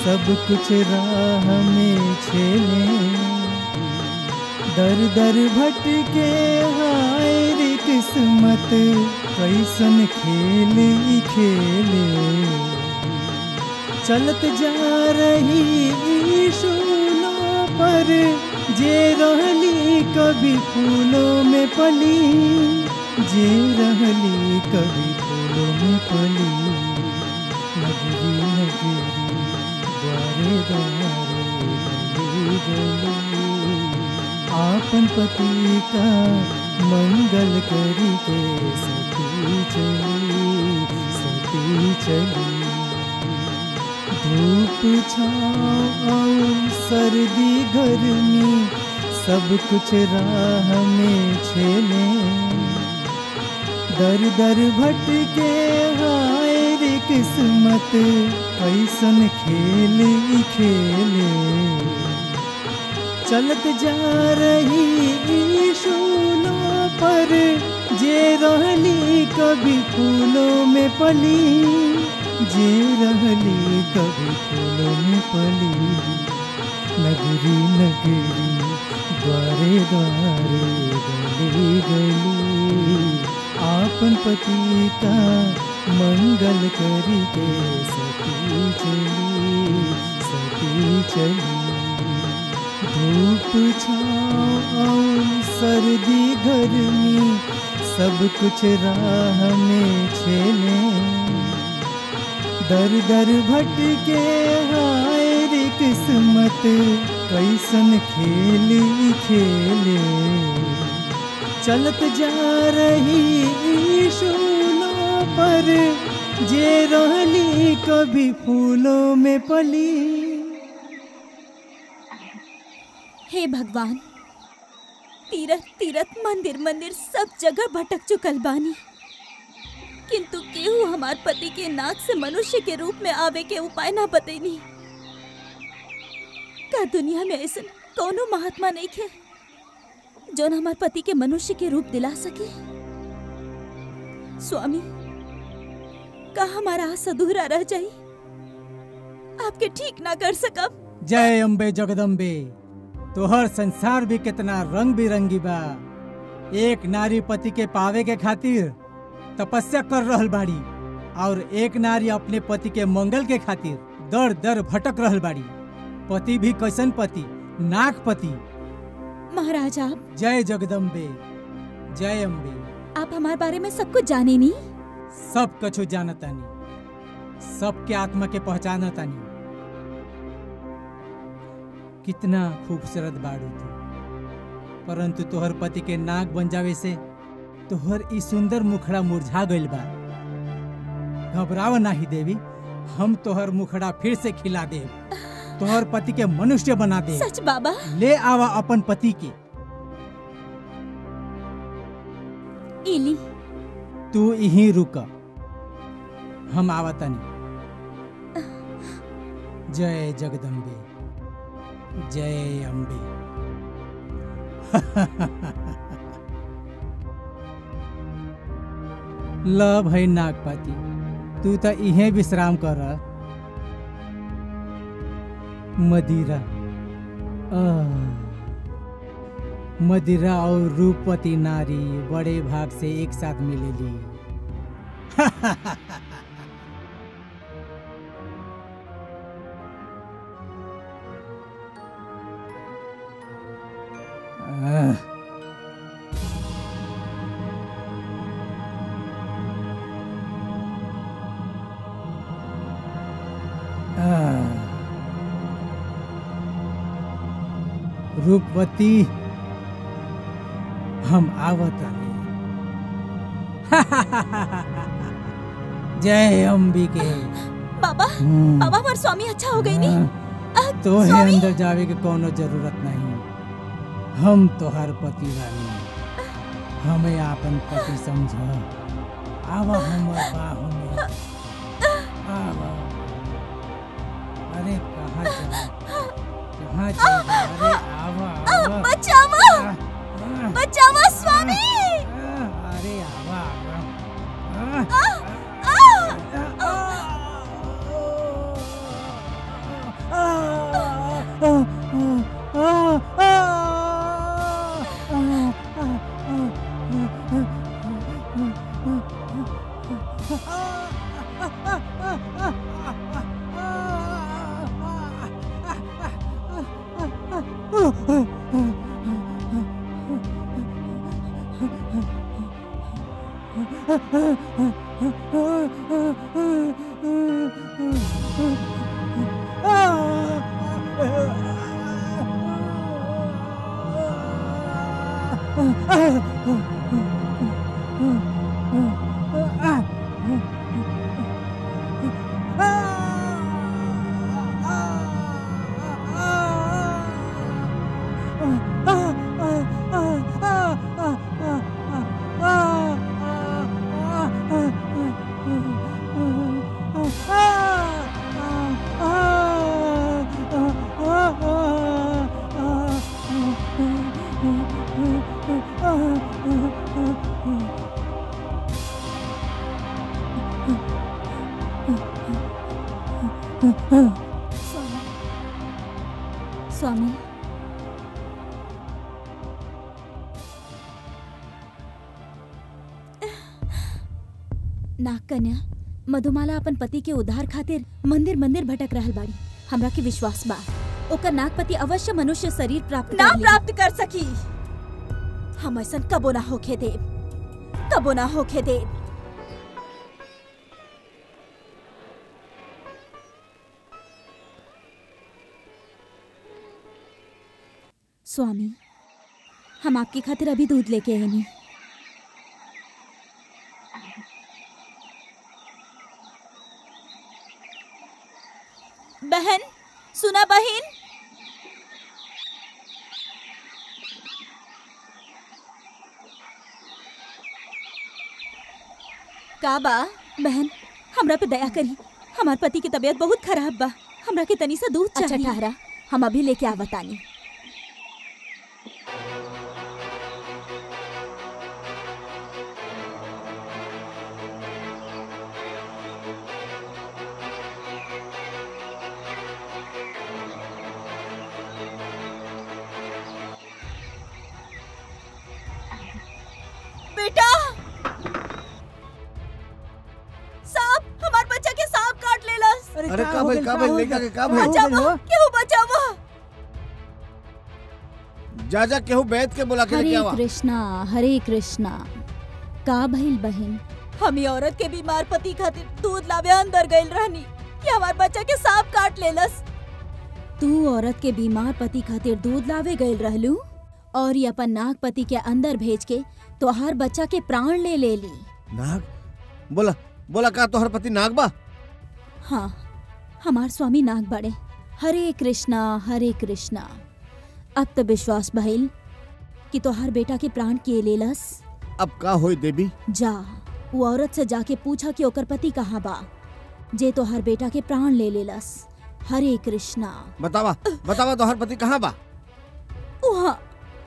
सब कुछ राह में झेले, दर दर भटके हाय रे किस्मत कैसन खेल ही खेले। चलत जा रही शूलों पर जे रहली कभी फूलों में पली, जे रहली कभी फूलों में पली। नगरी नगरी द्वारे द्वारे गली गली आपन पति का मंगल करी के सती चली, सती चली। धूप छाँव सर्दी गर्मी सब कुछ राह में झेले, दर दर भटके हाय रे किस्मत ऐसन खेल ही खेले। चलत जा रही शूलों पर जे रहली कभी फूलों में पली, जे रहली कभी फूलों में पली। नगरी नगरी द्वारे द्वारे गली गली आपन पति का मंगल करी के सती चली, सती चली। धूप छाँव सर्दी गर्मी सब कुछ राह में झेले, दर दर भटके हाय रे किस्मत कैसन खेल खेले। चलत जा रही शूलों पर जे रहली कभी फूलों में पली। हे भगवान, तीरथ तीरथ मंदिर मंदिर सब जगह भटक चुकल बानी, किंतु केहू हमार पति के नाक से मनुष्य के रूप में आवे के उपाय ना बतैनी। का दुनिया में ऐसा कोनो महात्मा नहीं है जोन हमार पति के मनुष्य के रूप दिला सके। स्वामी, का हमारा आस अधूरा रह जाई, आपके ठीक ना कर सकब। जय अम्बे जगदम्बे। तोहर संसार भी कितना रंग बिरंगी बा। एक नारी पति के पावे के खातिर तपस्या कर रहल बाड़ी और एक नारी अपने पति के मंगल के खातिर दर दर भटक रहल बाड़ी। पति भी कैसन पति, नाक पति। महाराज आप। जय जगदम्बे, जय अम्बे। आप हमारे बारे में सब कुछ जाने नी? सब कुछ जानतानी, सबके आत्मा के पहचानतानी। कितना खूबसूरत बाड़ू तू, परंतु तोहर पति के नाक बन जावे से तोहर ई सुंदर मुखड़ा मुरझा गइल बा। घबराव नाही देवी, हम तोहर मुखड़ा फिर से खिला देव, तोहर पति के मनुष्य बना देव। सच बाबा? ले आवा अपन पति के। इली तू यहीं रुक, हम आवतनी। जय जगदम्बे, जय अम्बे। ल भाई नागपाती, तू तो इहे विश्राम कर। मदिरा मदिरा और रूपवती नारी बड़े भाग से एक साथ मिलेली। रूपवती हम आवतानी। जय अंबिके। बाबा बाबा हमार स्वामी अच्छा हो गई नहीं तो है अंदर जावे के कोनो जरूरत नहीं। हम तोहर पति रानी, हमें आपन पति समझो। आवा हमार बाहु में आवा। अरे कहाँ जा, कहाँ जा, बचावा, बचावा स्वामी। अरे आवा नागकन्या मधुमाला अपन पति के उद्धार खातिर मंदिर मंदिर भटक रहल बाड़ी। हमरा के विश्वास बा ओकर नागपति अवश्य मनुष्य शरीर प्राप्त ना प्राप्त कर सकी। हम ऐसा कबो ना होके दे, कबो ना होके दे। स्वामी हम आपकी खातिर अभी दूध लेके आए नहीं। बहन, सुना बहन, का बा बहन हमरा पे दया करी। हमार पति की तबीयत बहुत खराब बा, हमरा के तनी सा दूध चाहिए। अच्छा ठहरा, हम अभी लेके आवतानी। जाजा केहू बैठ के बुला के लेके आवा। हरे कृष्णा का भइल बहन? हमी औरत के बीमार पति खातिर दूध लावे अंदर गइल रहनी कि हमार बच्चा के सांप काट लेलस। तू औरत के बीमार पति खातिर दूध लावे गइल रहलू और ये अपन नाग पति के अंदर भेज के तोहर बच्चा के प्राण ले लेली। नाग बोला बोला का तोहर पति नाग बा? हाँ हमार स्वामी नाग बाड़े। हरे कृष्णा हरे कृष्णा। अब तो विश्वास भइल कि तोहार बेटा के प्राण के लेलस। अब का होई देवी? जा वो औरत से जाके पूछा कि ओकर पति कहाँ बा जे तोहार बेटा के प्राण ले लेलस। हरे कृष्णा। बतावा बतावा तोहार पति कहाँ बा? वहाँ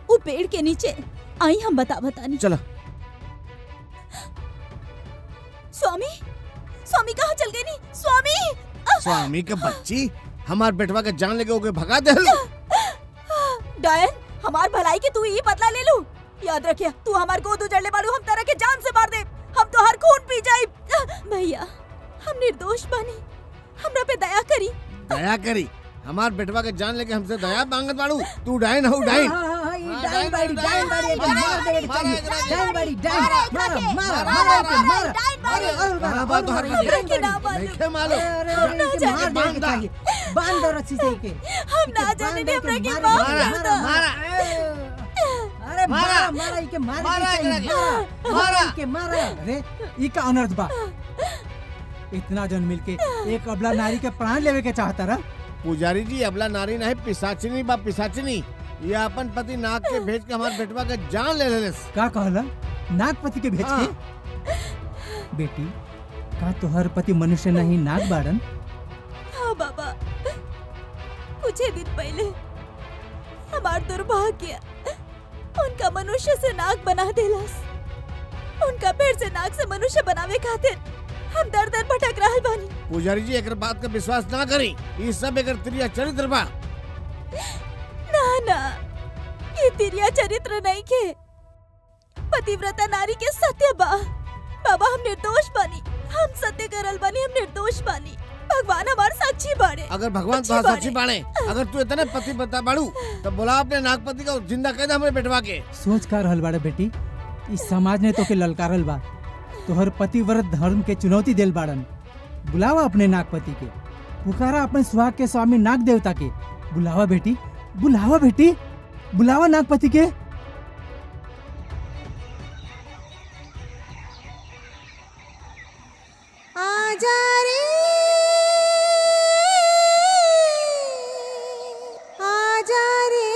वो पेड़ के नीचे। आई हम बतानी। चला। स्वामी स्वामी कहाँ चल गए? स्वामी, स्वामी का बच्ची हमार बेटवा के जान लेके ओके भगा दे लू। डायन, हमार भलाई के तू ही बदला ले लू। याद रखिया, तू हमार गोद उजड़ले बालू, हम तरह के जान से मार दे, हम तो हर खून पी जाए। भैया, हम निर्दोष बानी, हमरा पे दया करी। दया करी? हमार बेटवा के जान लेके हमसे दया मांगत बाड़ू तू? डायन हो डायन। अनर्थ बा, इतना जन मिल के एक अबला नारी के प्राण लेवे के चाहता रहा। पुजारी जी, अबला नारी नहीं, पिशाचिनी बा, पिशाचिनी। ये अपन पति नाग के भेज के हमारे बेटवा के जान ले लेले। का कहला? नागपति के भेज के? बेटी, का तोहर पति मनुष्य नहीं नाग बाड़न? हाँ बाबा, कुछ दिन पहले हमार दुर्भाग्य उनका मनुष्य से नाग बना देलस। उनका पेड़ से नाग से मनुष्य बनावे खातिर हम दर दर भटक रहा बानी। पुजारी जी, एक बात का विश्वास ना करी, ये सब एक त्रिया चरित्र बा। ना ना, ये त्रिया चरित्र नहीं के पतिव्रता नारी के सत्य बा। बाबा, हम निर्दोष बानी, हम सत्य करल बानी, हम निर्दोष बानी। भगवान हमार साक्षी बाड़े। अगर भगवान तुम्हारा साक्षी बाड़े, अगर तू इतने पतिव्रता बाड़ू तो बोला अपने नागपति का जिंदा कैद हमारे बेटवा के। सोच कर हल बाड़े बेटी, इस समाज ने तो के ललकारल बा। तोहर पतिव्रत धर्म के चुनौती देल बाड़न। बुलावा अपने नागपति के, पुकारा अपने सुहाग के स्वामी नाग देवता के। बुलावा बेटी, बुलावा बेटी, बुलावा नागपति के। आजा रे, आजा रे,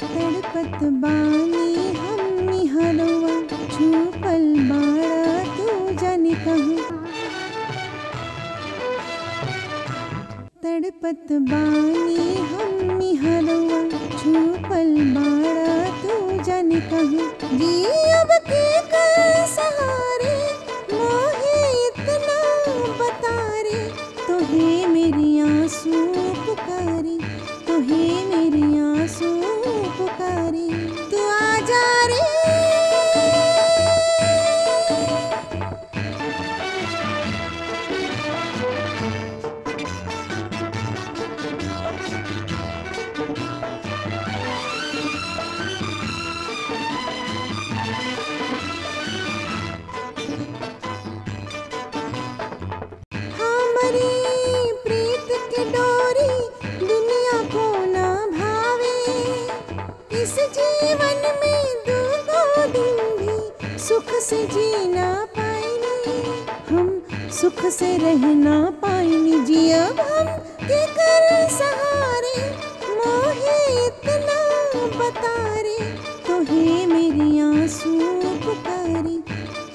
तड़पत बानी हम हरवा, छुपल बाड़ा तू जन कहूँ। अब के सहारे मोहे इतना बतारे, तोहे मेरी आंसू पुकारी, तोहे मेरी आंसू पुकारी। तू आजा रे, सुख से जीना पाएंगे हम, सुख से रहना पाएंगे। जी अब हम के कर सहारे, मोहे इतना बतारे, तोहे मेरी आंसू पुकारी।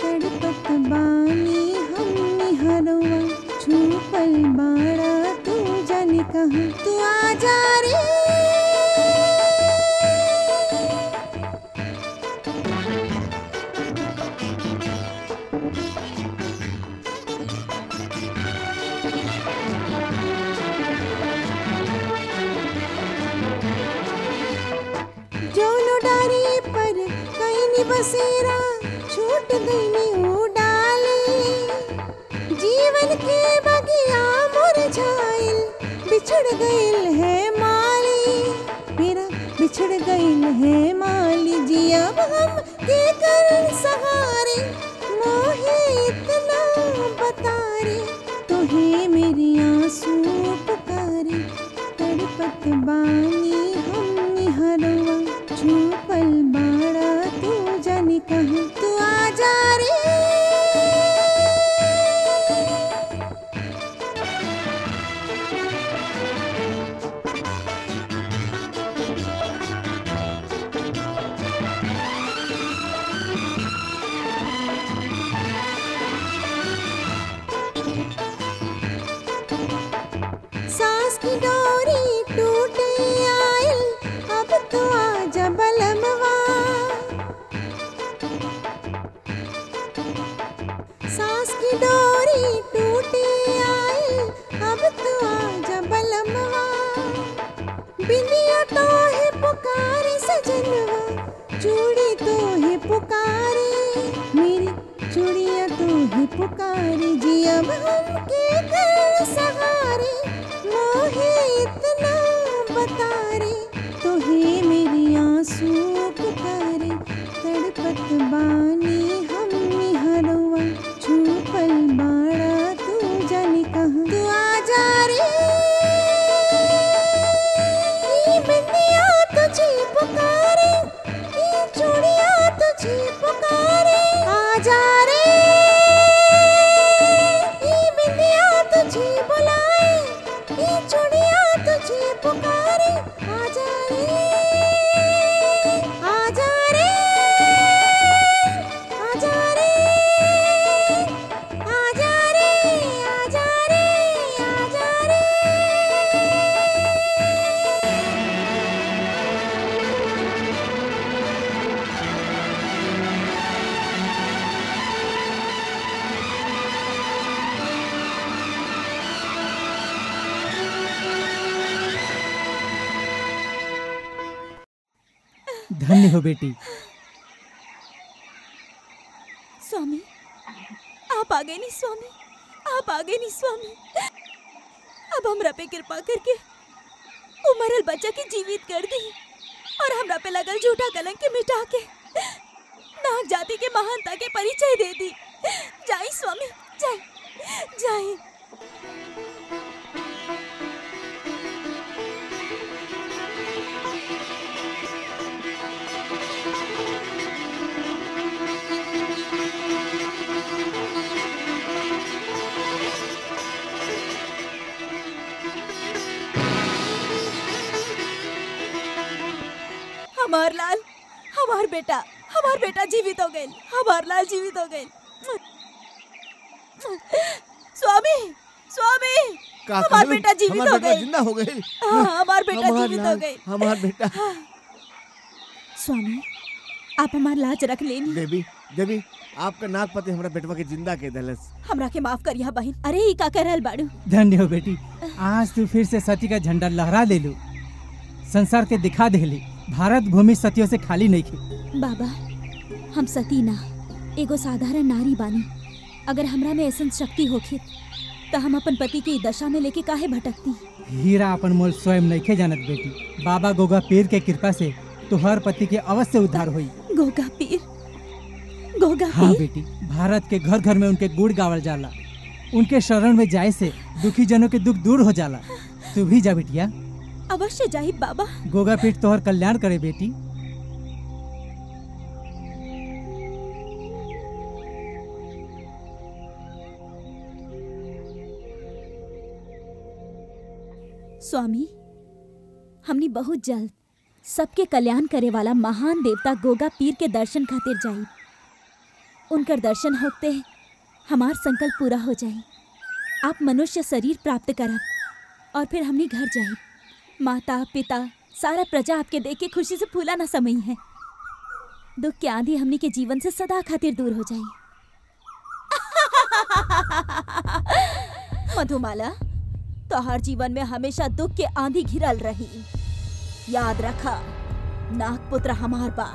तड़पत बानी हम हरवा, छुपल बाड़ा तू जन कहूँ। तू आजा रे, बसेरा छूट गई ओ डाले, जीवन के बगिया मुरझाइल, बिछड़ गई है माली, मेरा बिछड़ गई है माली। जी अब हम के कर सहारे, मोहे इतना बतारे, तोहे मेरी आंसू पुकारी। तड़पत बानी हम हरवा, छुपल बाड़ा तू जन कहूँ। तू आजा रे, सांस की डोरी धन्य हो बेटी। स्वामी आप आ गए नहीं, स्वामी आप आ गए नहीं स्वामी। अब हमरा पे कृपा करके उमरल बच्चा की जीवित कर दी और हमरा पे लगल झूठा कलंक मिटा के नाग जाति के महानता के परिचय दे दी। जाए स्वामी जाए जाए। हमार लाल हमार बेटा जीवित हो गए। हमार लाल जीवित हो गए। स्वामी स्वामी हमार बेटा जीवित हो गए, जिंदा हो गए। हमार बेटा जीवित हो गए, हमार बेटा। स्वामी आप हमार लाज रख लेनी। देवी देवी आपका नागपति हमरा बेटवा के जिंदा के दलस। हमरा के माफ करिया बहन। अरे ई का करल बाड़ू। धन्य हो बेटी। आज तू फिर से सती का झंडा लहरा ले लो, संसार के दिखा देली भारत भूमि सतियों से खाली नहीं थी। बाबा हम सती ना एगो साधारण नारी बानी। अगर हमरा में ऐसा शक्ति होखी तो हम अपन पति की दशा में लेके काहे भटकती। हीरा अपन मोल स्वयं नहीं जानत बेटी। बाबा गोगा पीर के कृपा से तुहार पति के अवश्य उद्धार हुई। गोगा पीर? गोगा पीर? हाँ बेटी, भारत के घर घर में उनके गुड़ गावल जाला। उनके शरण में जाए से दुखी जनों के दुख दूर हो जाला। तू भी जा बेटिया। अवश्य जाहिब बाबा। गोगा पीठ तोहर कल्याण करे बेटी। स्वामी हमनी बहुत जल्द सबके कल्याण करे वाला महान देवता गोगा पीर के दर्शन खातिर जाई। उनकर दर्शन होते हमार संकल्प पूरा हो जाए। आप मनुष्य शरीर प्राप्त करब और फिर हमनी घर जाए। माता पिता सारा प्रजा आपके देख के खुशी से फूला ना समय है। दुख के आंधी हमनी के जीवन से सदा खातिर दूर हो जाए। मधुमाला तोहर जीवन में हमेशा दुख के आंधी घिरल रही। याद रखा नागपुत्र हमार बा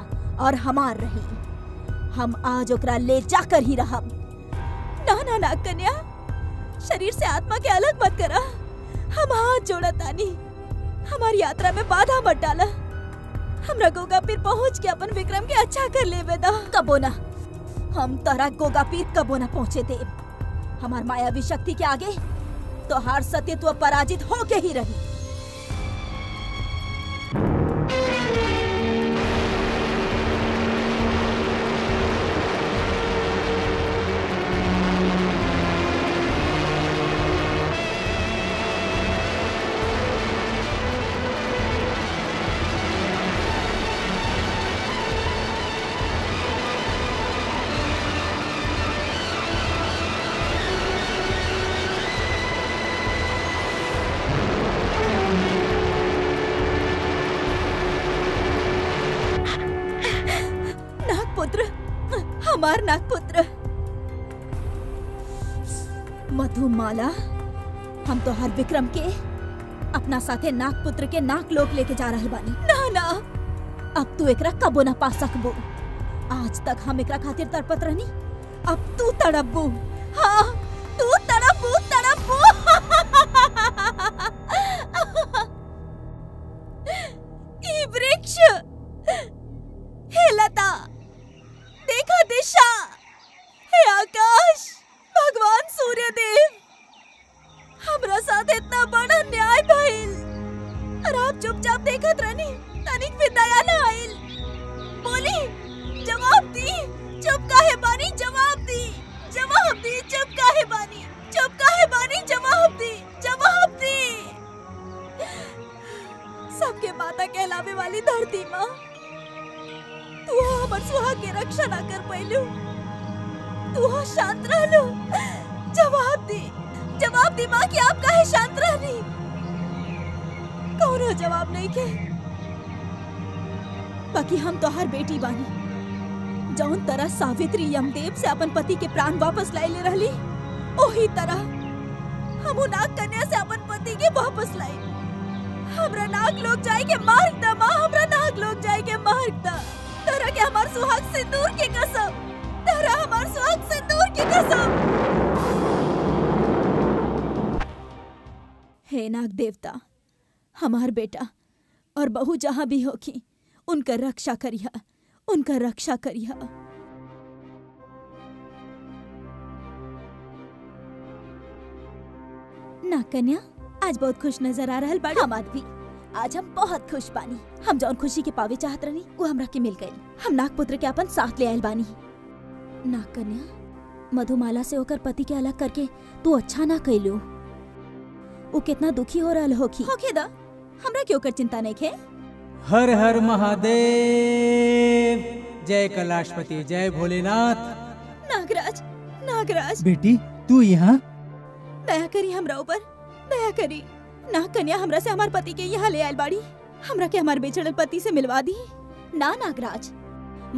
और हमार रही। हम आज ओकरा ले जाकर ही रहब। ना ना नाग कन्या शरीर से आत्मा के अलग मत करा। हम हाथ जोड़तानी हमारी यात्रा में बाधा मत डाला। हमरा गोगा पीर पहुँच के अपन विक्रम के अच्छा कर लेबे दा। कबो ना हम तोरा गोगा पीर कबो ना पहुँचे दे। हमार मायावी शक्ति के आगे तो हार सत्यत्व पराजित होके ही रही। नागपुत्र मधुमाला, हम तो हर विक्रम के अपना साथे नाग पुत्र के नाक लोक लेके जा रहे बानी। ना ना, अब तू एकरा कबो ना पा सकबू। आज तक हम एकरा खातिर तड़पत रहनी, अब तू तड़पबू। हाँ, तू तड़पबू तड़पबू। ई वृक्ष हे लता, देखा दिशा, हे आकाश, भगवान सूर्यदेव, हमरा साथ इतना बड़ा न्याय भइल और आप चुपचाप देखत रहनी, तनिक भी दया ना आइल। बोली जवाब दी, चुप काहे बानी, जवाब दी चुप काहे बानी, जवाब दी, सबके माता कहलावे वाली धरती माँ, तू हमर सुहाग के रक्षा ना कर पाइलू, तू हो शांत रहलू। जवाब दी, माँ की आप काहे शांत रहनी, कौनो जवाब नहीं के। बाकी हम तो हर बेटी बानी, जौन तरह सावित्री यमदेव से अपन पति के प्राण वापस लाइले रहली, ओही तरह हम नाग कन्या से अपन पति के वापस लाई। हमरा नाग लोग जाए के मार्ग दा माँ, हमरा नाग लोग जाए के मार्ग दा, तरह के हमार सुहाग से दूर की कसम, तरह हमार सुहाग से दूर की कसम। हे नाग देवता, हमार बेटा और बहू जहाँ भी होगी उनका रक्षा करिया, उनका रक्षा करिया। नाग कन्या, आज बहुत खुश नजर आ रहा बाड़ी। हम आदमी आज हम बहुत खुश बानी, हम जौन खुशी के पावे चाहत रहनी वो हमरा के मिल गई। हम नागपुत्र के अपन साथ ले आयल बानी। नाग कन्या, मधुमाला से होकर पति के अलग करके तू अच्छा ना कैलू, वो कितना दुखी हो रहा होगी। होके दा, हमरा क्यों कर चिंता नहीं के। हर हर महादेव, जय कैलाशपति, जय भोलेनाथ। नागराज, नागराज बेटी तू यहाँ, दया करी हमरा ऊपर, दया करी। नाग कन्या हमरा से हमारे पति के यहाँ ले आयल बाड़ी, हमरा के हमारे बेचड़ल पति से मिलवा दी। ना नागराज,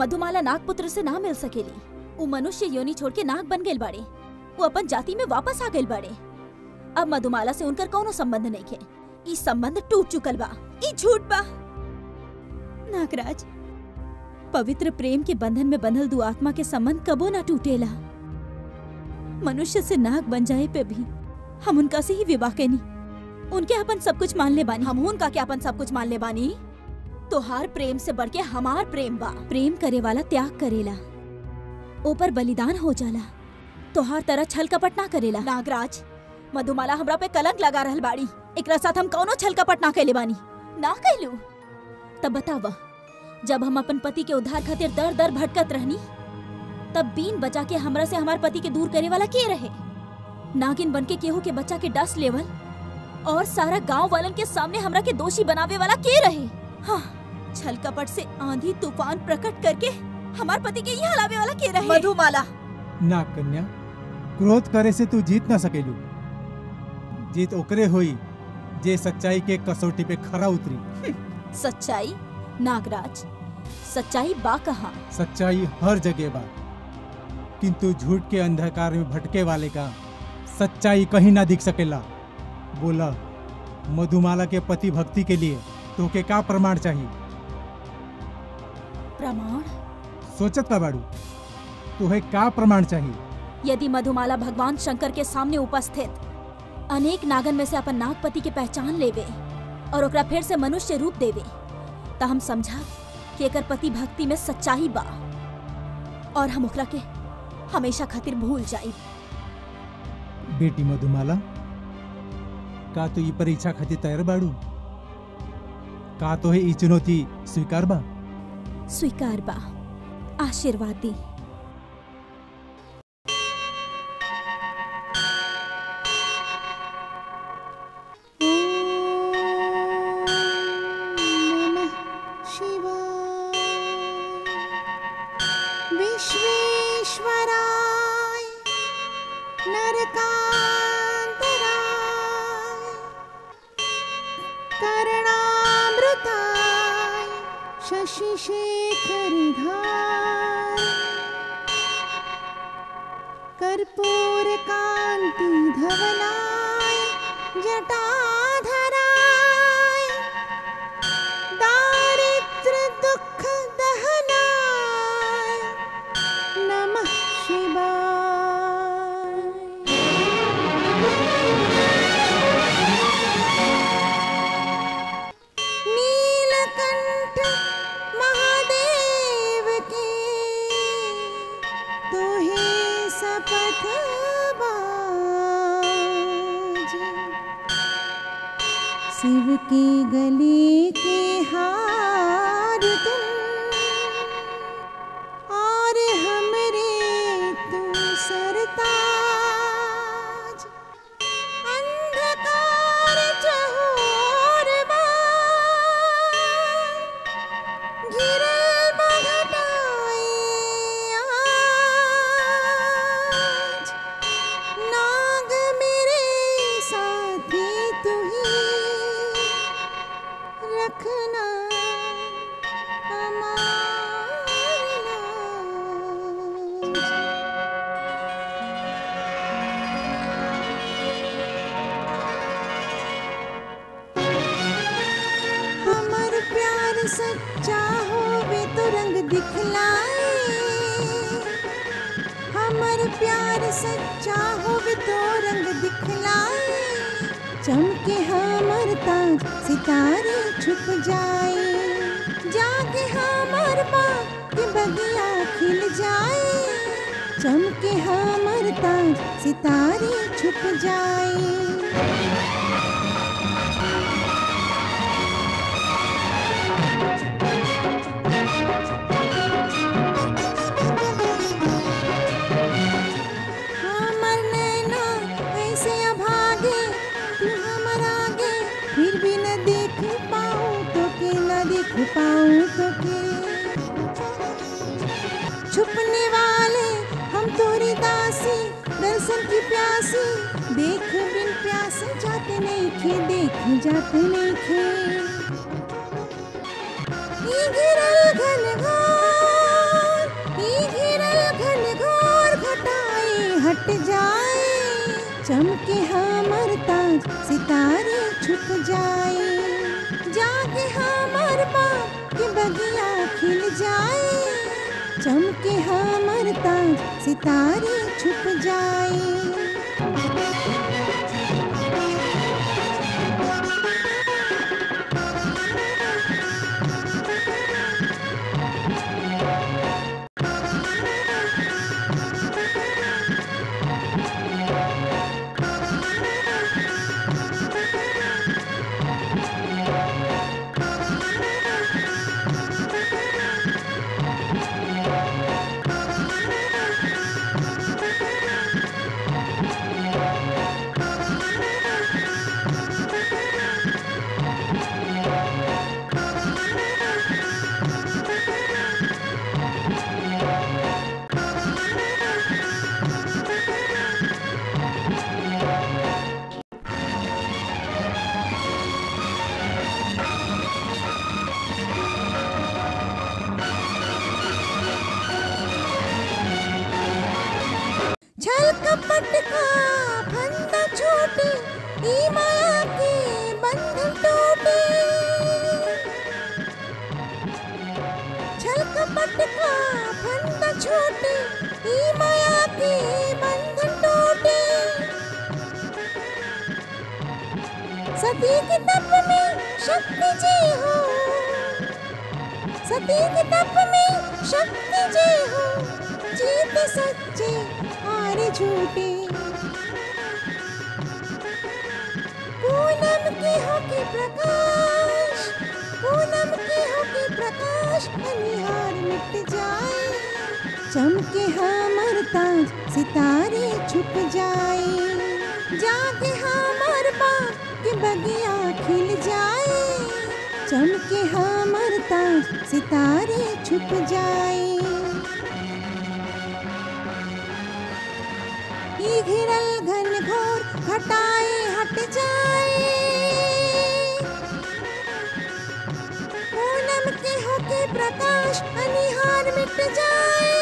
मधुमाला नागपुत्र से ना मिल सकेली, वो मनुष्य योनि छोड़ के नाग बन गए बाड़े, वो अपन जाति में वापस आ गए बाड़े। अब मधुमाला से उनकर कोनो संबंध नहीं है, ये संबंध टूट चुकल बा, ये झूठ बा। नागराज, पवित्र प्रेम के बंधन में बंधल दो आत्मा के संबंध कबो ना टूटेला। मनुष्य से नाग बन जाए पे भी हम उनका से ही विवाह केनी, उनके अपन सब कुछ मान ले बानी। हम उनका के अपन सब कुछ मान ले बानी, तो हर प्रेम से बढ़ के हमार प्रेम बा। प्रेम करे वाला त्याग करेला, ऊपर बलिदान हो जाला, तो हर तरह छल कपट ना करेला। नागराज, मधुमाला हमरा पे कलंक लगा रहल बाड़ी, एकरा साथ हम कौनो छल कपट ना कैले बानी। ना कैलू तब बतावा, जब हम अपन पति के उद्धार खातिर दर दर भटकत रहनी, तब बीन बचा के हमरा से हमार पति के दूर करे वाला के रहे। नागिन बनके केहू के बच्चा के डस लेवल और सारा गांव वालन के सामने हमरा के दोषी बनावे वाला के रहे। हाँ, छल कपट से आंधी तूफान प्रकट करके हमार पति के यहाँ लावे वाला के रहे। मधुमाला, ना कन्या, क्रोध करे से तू जीत न सकेलू, जीत ओकरे हुई जे सच्चाई के कसौटी पे खरा उतरी। सच्चाई नागराज, सच्चाई बा कहा, सच्चाई हर जगह बा, किंतु झूठ के अंधकार में भटके वाले का सच्चाई कहीं ना दिख सकेला। बोला, मधुमाला के पति भक्ति के लिए तो के का प्रमाण चाहिए? प्रमाण सोचत का बाड़ू, तुहे का प्रमाण चाहिए? यदि मधुमाला भगवान शंकर के सामने उपस्थित अनेक नागन में से अपन नागपति के पहचान लेवे और ओकरा फिर से मनुष्य रूप देवे, तो हम समझा कि एकर पति भक्ति में सच्चाई बा और हम ओकरा के हमेशा खातिर भूल जाई। बेटी मधुमाला, का तो ये परीक्षा खातिर तैयार बाड़ू? का तो ये चुनौती स्वीकार बा? स्वीकार बा, आशीर्वाद दी। कर्पूर कांति धवलाय जटाधराय दारिद्र दुख दहनाय नमः शिवाय। नीलकंठ महादेव के तोहे सपथ बाज, शिव के गले के हार तुम और हमरे तू सरताज। अंधकार चहोर बार घिरे रखना हमर प्यार सच्चा होवे तो रंग दिखलाए, हमर प्यार सच्चा होवे तो रंग दिखलाए। चमके हमर ताज सितारे छुप जाए, जाके हमर बाग के बगिया खिल जाए। चमके हमर ताज सितारे छुप जाए। पाऊं तो के छुपने वाले हम तोरी दासी, दर्शन की प्यासी देख बिन प्यास जाते नहीं खे, देख जाते नहीं खे। ये घिरल घनघोर, ये घिरल घनघोर घटाए हट जाए। चमके हमर ताज सितारे छुप जाए, जाके हमर बाग के बगिया खिल जाए। चमके हमर ताज सितारे छुप जाए। कपट का फंदा छूटे, ई माया के बंधन टूटे। छल कपट का फंदा छूटे, ई माया के बंधन टूटे। सती के तप में शक्ति जी हो, सती के तप में शक्ति जी हो। जीत सच्चे हारे झूठे, पूनम की होके प्रकाश, पूनम की होके प्रकाश अनिहार मिट जाए। चमके हमर ताज सितारे छुप जाए, जाके हमर बाग के बगिया खिल जाए। चमके हमर ताज सितारे छुप जाए। ये घिरल घनघोर घटाए हट जाए। पूनम के होके प्रकाश अनिहार मिट जाए।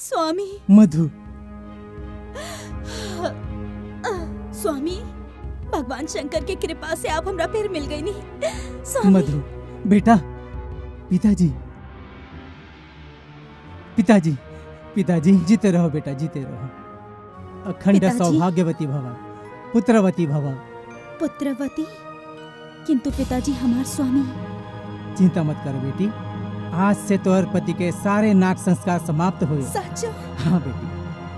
स्वामी। मधु। स्वामी, भगवान शंकर के कृपा से आप हमरा फिर मिल गई नहीं स्वामी। मधु बेटा, पिताजी पिताजी पिताजी जीते रहो बेटा, जीते रहो। अखंड सौभाग्यवती भवा, पुत्रवती भवा। पुत्रवती? किंतु पिताजी हमार स्वामी। चिंता मत करो बेटी, आज से तोहर पति के सारे नाक संस्कार समाप्त हुए। सच्चो? हाँ बेटी,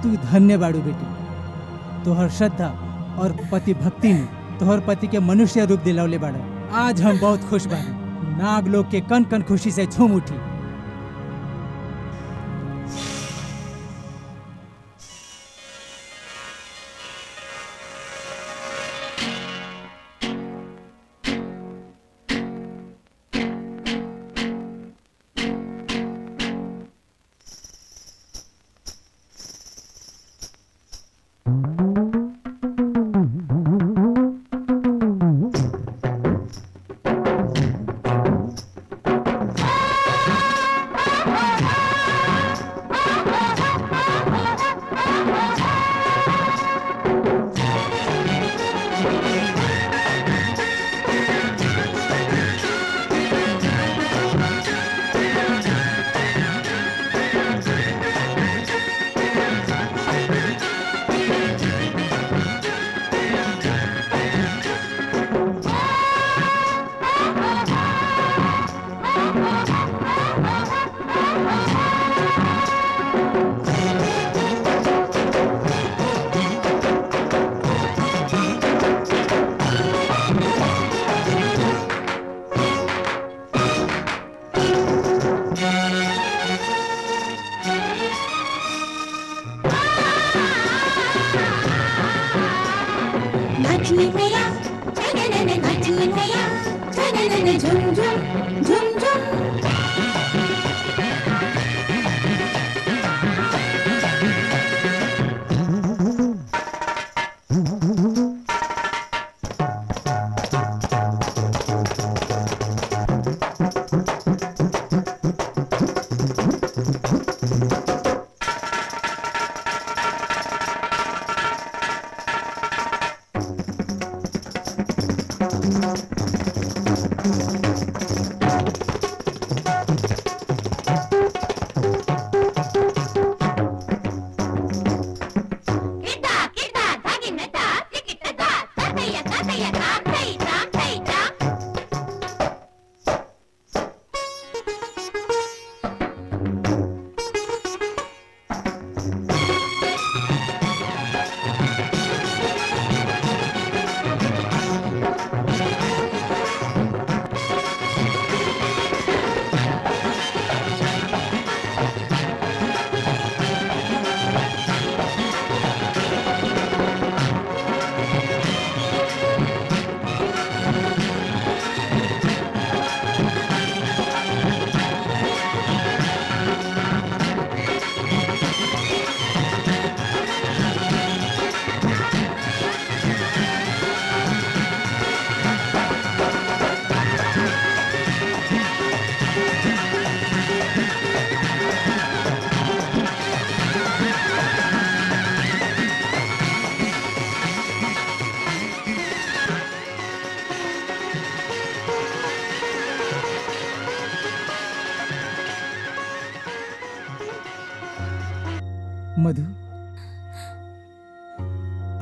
तू धन्य बाड़ू बेटी। तोहर श्रद्धा और पति भक्ति ने तोहर पति के मनुष्य रूप दिलौले बाड़ा। आज हम बहुत खुश बाड़े, नाग लोग के कन कन खुशी से झूम उठी।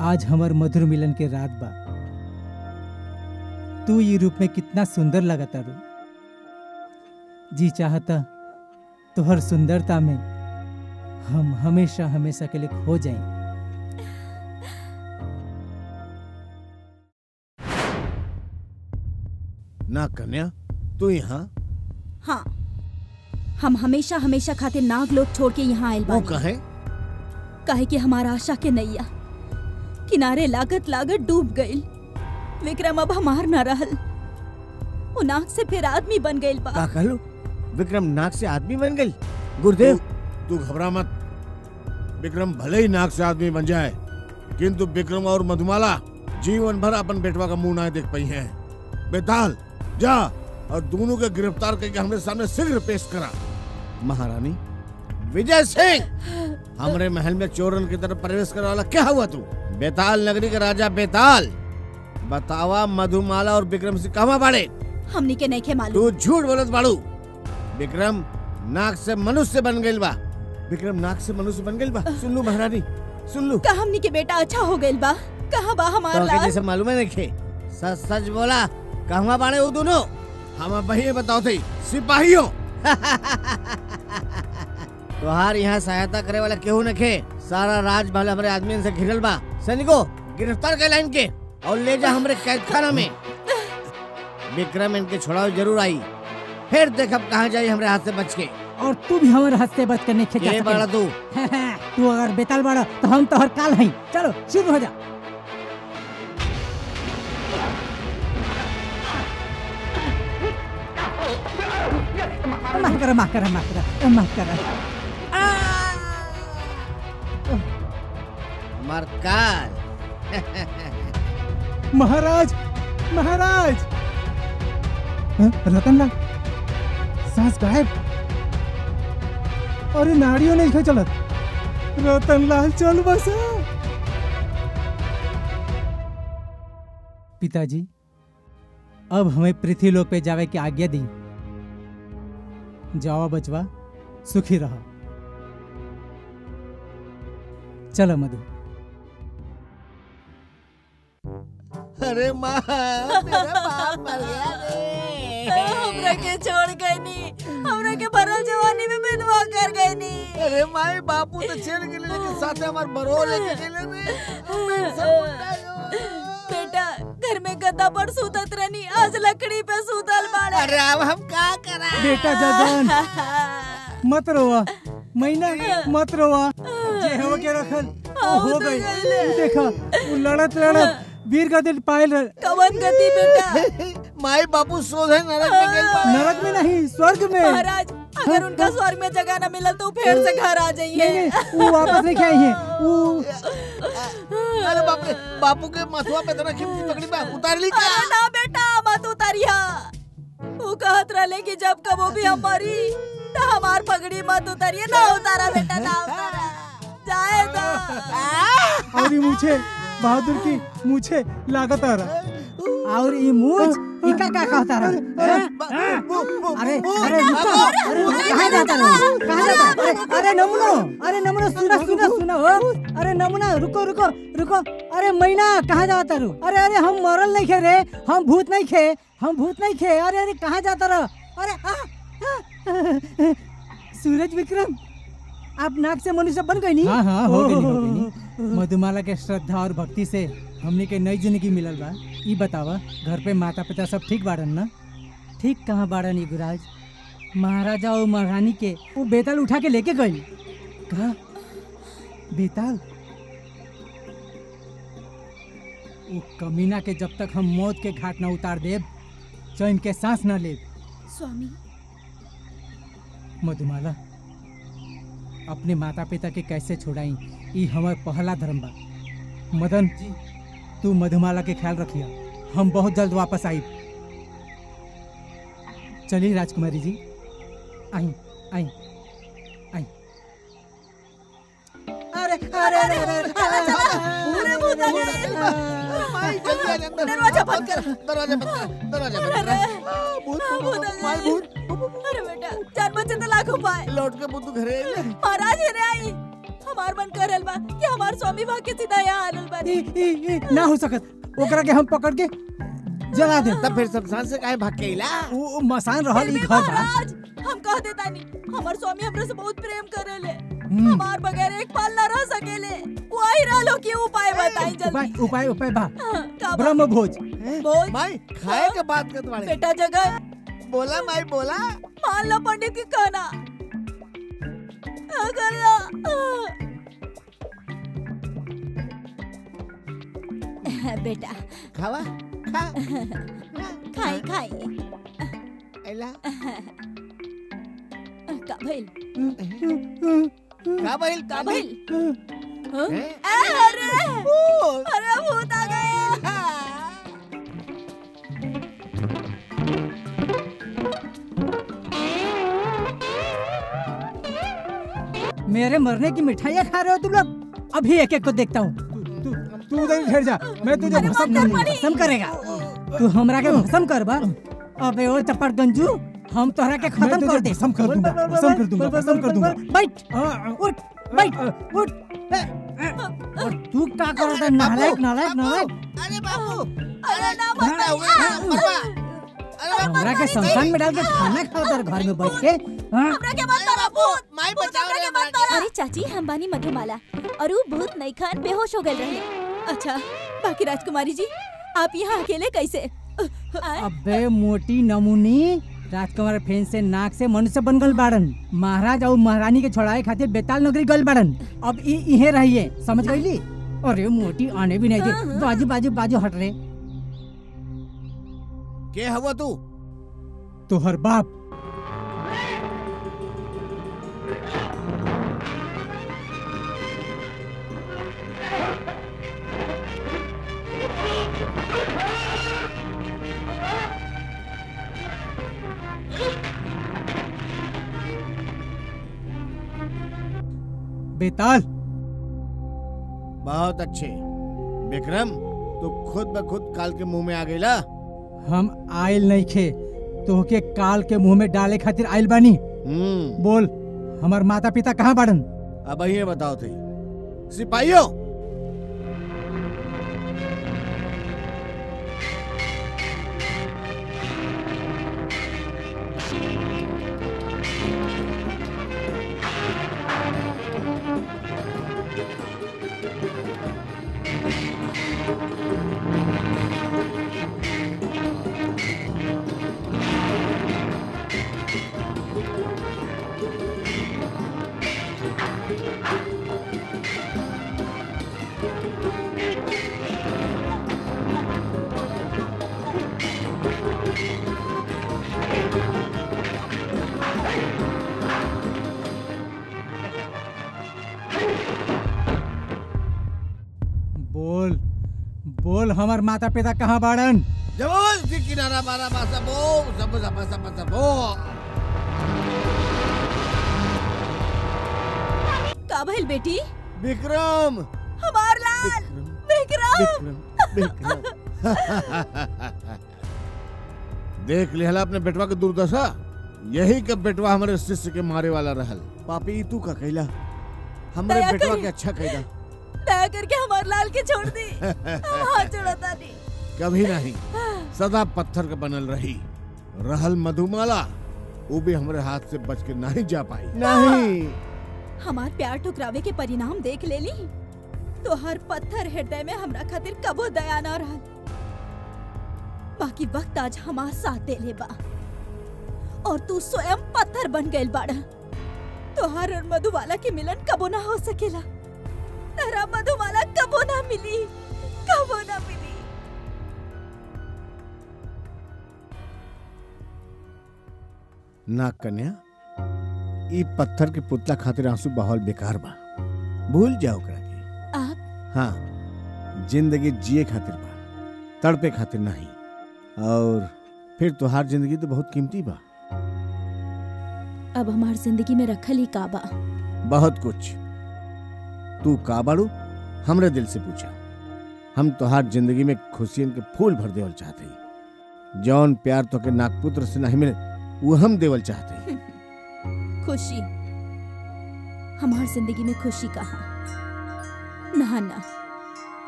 आज हमार मधुर मिलन के रात बा। तू ये रूप में कितना सुंदर लगा तारू। जी चाहता तो हर सुंदरता में हम हमेशा हमेशा के लिए खो जाएं। ना कन्या, तू यहाँ? हाँ, हम हमेशा हमेशा खाते नाग लोग छोड़ के यहाँ आयल बानी। वो कहे? कहे कि हमारा आशा के नैया किनारे लागत लागत डूब गई। विक्रम अब हमार ना रहल, वो नाग से फिर आदमी बन गई। का कहलू? विक्रम नाग से आदमी बन गई? गुरुदेव तू घबरा मत, विक्रम भले ही नाग से आदमी बन जाए, किंतु विक्रम और मधुमाला जीवन भर अपन बेटवा का मुंह ना देख पाई हैं। बेताल जा और दोनों के गिरफ्तार करके हमारे सामने शीघ्र पेश करा। महारानी विजय सिंह हमरे महल में चोरन की तरफ प्रवेश करने वाला क्या हुआ तू? बेताल नगरी का राजा बेताल, बतावा मधुमाला और विक्रम से कहवा बाड़े? हमनी के नहीं के मालूम। तू झूठ बोलत बाड़ू। विक्रम नाग से मनुष्य बन गइल बा। विक्रम नाग से मनुष्य बन गइल बा। सुन लू महारानी, सुन लू। का हमनी के बेटा अच्छा हो गइल बा। कहां बा हमार लाल? जैसे मालूम है नहीं। सच सच बोला। कहवा बाड़े वो दोनों? हम बही बताओ थे सिपाहियों। तुहार यहाँ सहायता करे वाला केहू नखे। सारा राजमहल हमारे आदमी से घिरल बा। सैनिको गिरफ्तार कर लाइन के और ले जा हमरे कैद खाना में। विक्रम इनके छुड़ाओ जरूर आई, फिर देख अब कहाँ जाये हमरे हाथ से बच के। और तू भी हमारे हाथ से बच करने के ये बड़ा तू। तू अगर बेताल बड़ा तो हम तो हर काल हैं। चलो शुरू हो जा। मार कर मार कर मार कर मार कर। मार काल। महाराज महाराज रतनलाल सांस गायब। अरे नाड़ियों ने इसे चलत। रतनलाल चल बसा। पिताजी अब हमें पृथ्वीलोक पे जावे की आज्ञा दी। जावा बचवा, सुखी रहा। चलो मधु। अरे माँ मेरा बाप मर गया रे। हमरा के छोड़ गए नी, हमरा के भरल जवानी में बिनवा कर गए नी। अरे माँ बापू तो छेड़ गए लेकिन साथे हमार बरो लेके चले रे। बेटा घर में गद्दा पर सूतत रहनी, आज लकड़ी पे सूतल बाड़े। अरे अब हम का करा? बेटा जगन मत रोवा, महीना मत रोवा। जे हो के रखल हो गई। देखा वो लड़त लड़त वीर का दिल पायल। कवन गति बेटा? माई बापू सोध है नरक में गए। नरक में नहीं, स्वर्ग में। महाराज अगर उनका स्वर्ग में जगह न मिला तो फिर से घर आ जाइए। वो वापस नहीं आई है वो। अरे बाप रे, बापू के माथुआ पे तना खिमती पकड़ी बा, उतार ली का? ना बेटा मत उतारिया। वो कहत रहले कि जब कबो भी हम मरी तो हमार पगड़ी मत उतारिए। ना उतारा बेटा, ना उतारा जाए तो। अभी मुझे बहादुर की मुझे लागत आ रहा और ये मूछ इका का कहता रहा। अरे अरे कहां जाता है? कहां जाता है? अरे नमुना, अरे नमुना सुना सुना सुना हो। अरे नमुना रुको रुको रुको। अरे मैना कहां जाता रू? अरे अरे हम मरल नहीं खे रे, हम भूत नहीं खे, हम भूत नहीं खे। अरे अरे कहां जाता रहा? अरे सूरज विक्रम आप नाग से मनुष्य बन गए नी? हां हां हो गए। मधुमाला के श्रद्धा और भक्ति से हमने के नई जिंदगी मिलल बा। ई बतावा घर पे माता पिता सब ठीक बाड़न ना? ठीक कहाँ बाड़न ये गुराज। महाराजा और महारानी के वो बेताल उठा के लेके गई। कहा बेताल? वो कमीना के जब तक हम मौत के घाट ना उतार देब चैन के सांस ना लेब। स्वामी मधुमाला अपने माता पिता के कैसे छोड़ाई ई हमार पहला धर्म बा। मदन जी तू मधुमाला के ख्याल रखिया, हम बहुत जल्द वापस आई। चलिए राजकुमारी जी। आई आई आई। अरे अरे अरे दरवाजा बंद कर, दरवाजा बंद कर, दरवाजा बंद कर। अरे बेटा जान बचे तो लाखों पाए। लौट के बुद्ध घरे महाराज हेरे आई। हमार मन करल बा कि हमार स्वामी वहां के सीधा यहाँ आनल बा। ना हो सकत, ओकरा के हम पकड़ के जला दे। तब फिर शमशान से काहे भाग के आइला? वो मसान रहल ई घर। महाराज हम कह देता नी हमार स्वामी हमरा से बहुत प्रेम करेले, हमार बगैर एक पल ना रह सकेले। वो आई रहलो के उपाय बताई जल्दी। उपाय उपाय बा ब्रह्म भोज। भोज भाई खाए के बात करत वाले। बेटा जगह बोला माई बोला। मान लो पंडित के कहना। बेटा खावा खा। खाई खाई एला का भइल का भइल का भइल। अरे अरे भूत आ गया। मेरे मरने की मिठाइयाँ खा रहे हो तुम लोग। अभी एक एक को देखता हूँ। तू उधर ही ठहर जा, मैं तुझे भस्म करेगा। तू हमरा के भस्म करबा। अबे ओ चपड़ गंजू, हम तोहरा के खत्म कर दे। भस्म कर दूंगा, भस्म कर दूंगा, भस्म कर दूंगा। बैठ, उठ, बैठ, उठ। और तू क्या कर रहा है? नालायक नालायक नालायक। अरे बाबू, अरे ना बताइए। हमरा के संसान में डाल के खाना खाता और घर में बैठ के हमरा के मत मारा भूत। माई बचाओ रे मत मारा। अरे चाची, हम बानी मधुमाला और वो भूत नहीं खान बेहोश हो गए रहे। अच्छा, बाकी राजकुमारी जी आप यहाँ अकेले कैसे? अबे मोटी नमूनी, राजकुमार फेन से नाक से मनुष्य बन गल बाड़न। महाराज और महारानी के छोड़ाए खातिर बेताल नगरी गल बाड़न। अब इहे रहिए, समझ गयी? अरे मोटी आने भी नहीं दे, बाजू बाजू बाजू हट रहे। के हवा तू? तोहर बाप। बेताल। बहुत अच्छे विक्रम, तू खुद ब खुद काल के मुंह में आ गईला। हम आयल नहीं खे, तो के काल के मुंह में डाले खातिर आयल बानी। बोल, हमार माता पिता कहाँ बाड़न? अब ये बताओ थी सिपाहियों। हमार माता पिता कहाँ बाड़न? जवान के किनारा मारा मासा बो सब सब सब सब बो। का भइल बेटी? विक्रम हमार लाल। विक्रम विक्रम देख लिहला अपने बेटवा के दुर्दशा। यही के बेटवा हमारे शिष्य के मारे वाला रहल। पापी तू का कहला हमारे बेटवा के अच्छा कहला। दया करके हमार लाल के छोड़ दी। छोड़ता नहीं, कभी नहीं, सदा पत्थर का बनल रही। रहल मधुमाला, वो भी हमारे हाथ से बच के नहीं जा पाई। नहीं, हमार प्यार टुकरावे के परिणाम देख ले ली तो हर पत्थर हृदय में हमरा खातिर कबो दया ना रहल। बाकी वक्त आज हमार साथ दे ले बा और तू स्वयं पत्थर बन गए बाड़ा। तोहार और मधुमाला के मिलन कबो ना हो सकेला। तेरा मधुमाला कबो ना मिली, कबो ना मिली। ना कन्या, ये पत्थर के पुतला खातिर आंसू बहावल बेकार बा। भूल जाओ करा के। आप? हाँ, जिंदगी जिए खातिर बा, तड़पे खातिर नहीं। और फिर तुहार जिंदगी तो बहुत कीमती बा। अब हमार जिंदगी में रखल ही का बा? बहुत कुछ। तू का बाड़ू हमरे दिल से पूछा। हम तोहार जिंदगी में खुशियन के फूल भर देवल चाहते ही। जौन प्यार तो के नागपुत्र से नहीं मिले वो हम देवल चाहते ही। खुशी? हमार जिंदगी में खुशी कहाँ? ना ना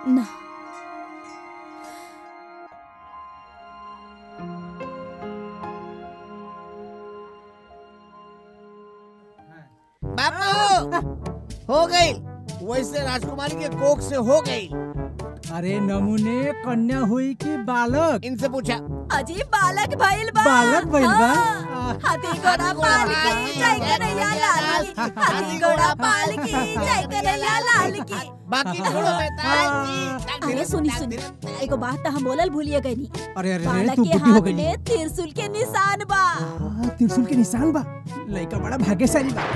ना। बापू हो गई, वैसे राजकुमारी के कोख से हो गई। अरे नमूने, कन्या हुई कि बालक? इनसे पूछा। अजी बालक भइल बा। बालक भइल बा। हाथी घोड़ा पाल की जय कन्हैया लाल की। हाथी घोड़ा पाल की जय कन्हैया लाल की। बाकी छोड़ो बेताल जी। अरे सुनी सुनी, एगो बात हम बोलल भूलिए गयी। अरे अरे तू बुद्धि हो गयी। त्रिशूल के निशान बा। त्रिशूल के निशान बा। लड़का बड़ा भाग्यशाली बा।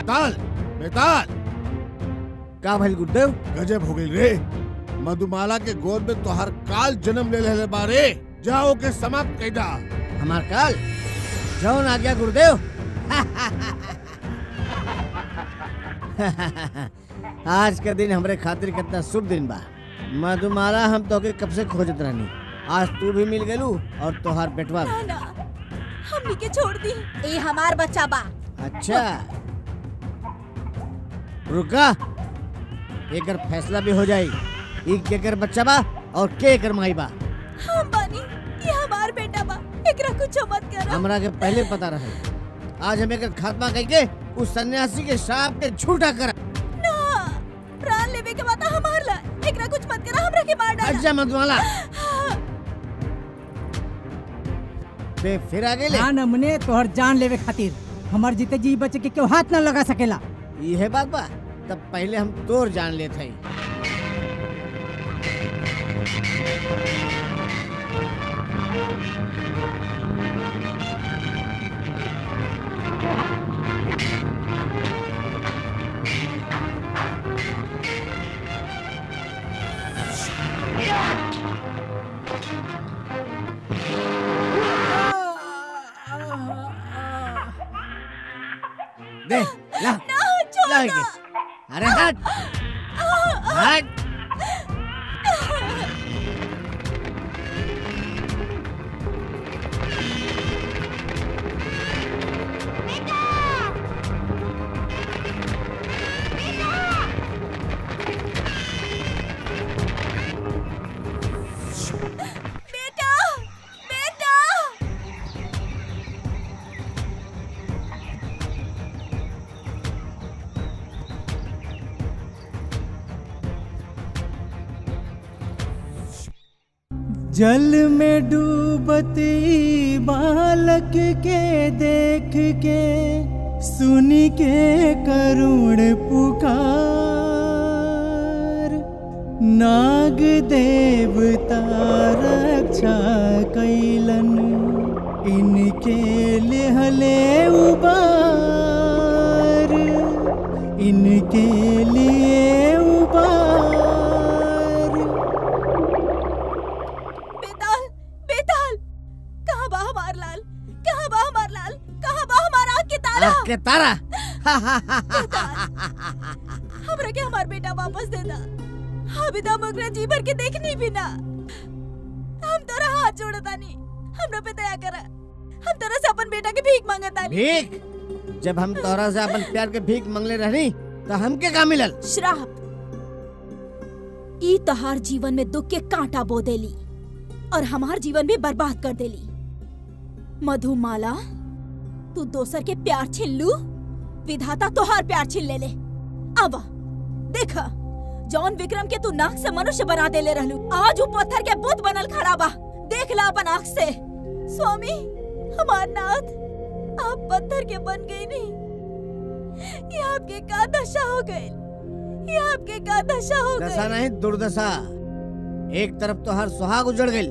बेताल, बेताल, का भइल गुरुदेव? गजब हो गई रे। मधुमाला के गोद में तोहर काल जन्म ले ले बारे। जाओ के समाप्त कैदा। हमार काल जौन आ गया गुरुदेव। आज का दिन हमरे खातिर कितना शुभ दिन बा। मधुमारा हम तोके कब से खोजत रहनी, आज तू भी मिल गलू और तोहार बेटवा हम के छोड़ दी। ए हमार बच्चा बा। अच्छा रुका, एकर फैसला भी हो जाई। एक केकर बच्चा बा और के एकर माई बा। हम बानी, ये हमार बेटा बा, एकरा कुछ मत करा। हमरा के पहले पता रहे, आज हम एकर खात्मा करके उस सन्यासी के शाप के छूटा करा। ना, प्राण लेवे के बाद हमार ला, एकरा कुछ मत करा, हमरा के मार डाला। अच्छा मधुमाला। बे फिर आगे ले। ना हमने तोहर जान लेवे खातिर हमार जीते जी बच्चे के क्यों हाथ ना लगा सकेला। ये बात बा, तब पहले हम तोर जान लेते हैं। दे ला, ला अरे हट हट। जल में डूबती बालक के देख के सुन के करुण पुकार, नाग देवता रक्षा कैलन इनके लिहले उबार, इनके लिए उबार। के तारा हमरा के हमार बेटा वापस दे दा। हाबिदा मगरा जी भर के देखनी भी ना। हम तोरा हाथ जोड़तानी, हमरा पे दया कर। हम तोरा से अपन बेटा के भीख मांगतानी। भीख? जब हम तोरा से अपन प्यार के भीख मांगले रहनी तो हमके का मिलल? श्राप। ई तोहार जीवन में दुख के कांटा बो देली और हमार जीवन भी बर्बाद कर देली। मधुमाला तू दोसर के प्यार छीन लू, विधाता तोहार प्यार छीन ले ले। अब देखा जॉन विक्रम के तू नाक से मनुष्य बना दे ले रहलू, आज वो पत्थर के बुत बनल खड़ा बा। देख ला अपन आँख से। स्वामी हमार नाथ आप पत्थर के बन गए नहीं, ये आपके का दशा हो गए, ये आपके का दशा हो गए। दशा नहीं दुर्दशा। एक तरफ तो हर सुहाग उजड़ गयी,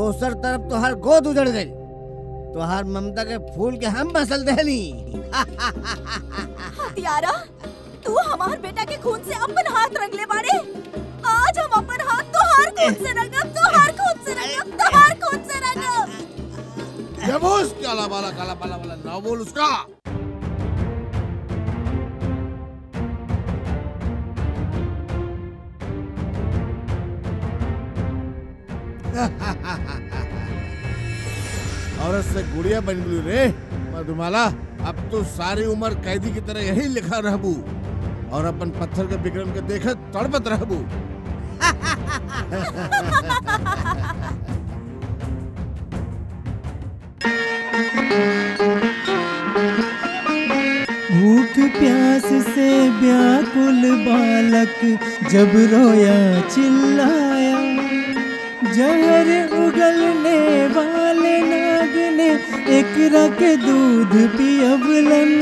दोसर तरफ तो हर गोद उजड़ गयी। तोहार ममता के फूल के हम मसल देली। हत्यारा तू हमार बेटा के खून से अपन हाथ रंगले बाड़े। आज हम अपन हाथ तोहार खून से रंगब, तोहार खून से रंगब, तोहार खून से रंगब। ये बोस काला वाला, काला वाला ना बोल उसका। औरत से गुड़िया बन गई रे मधुमाला। अब तो सारी उम्र कैदी की तरह यही लिखा रहबू और अपन पत्थर के विक्रम के देख तड़पत रहबू। भूख प्यास से व्याकुल बालक जब रोया चिल्लाया, जहर उगलने वाले नाग ने एकरा के दूध पियवलन,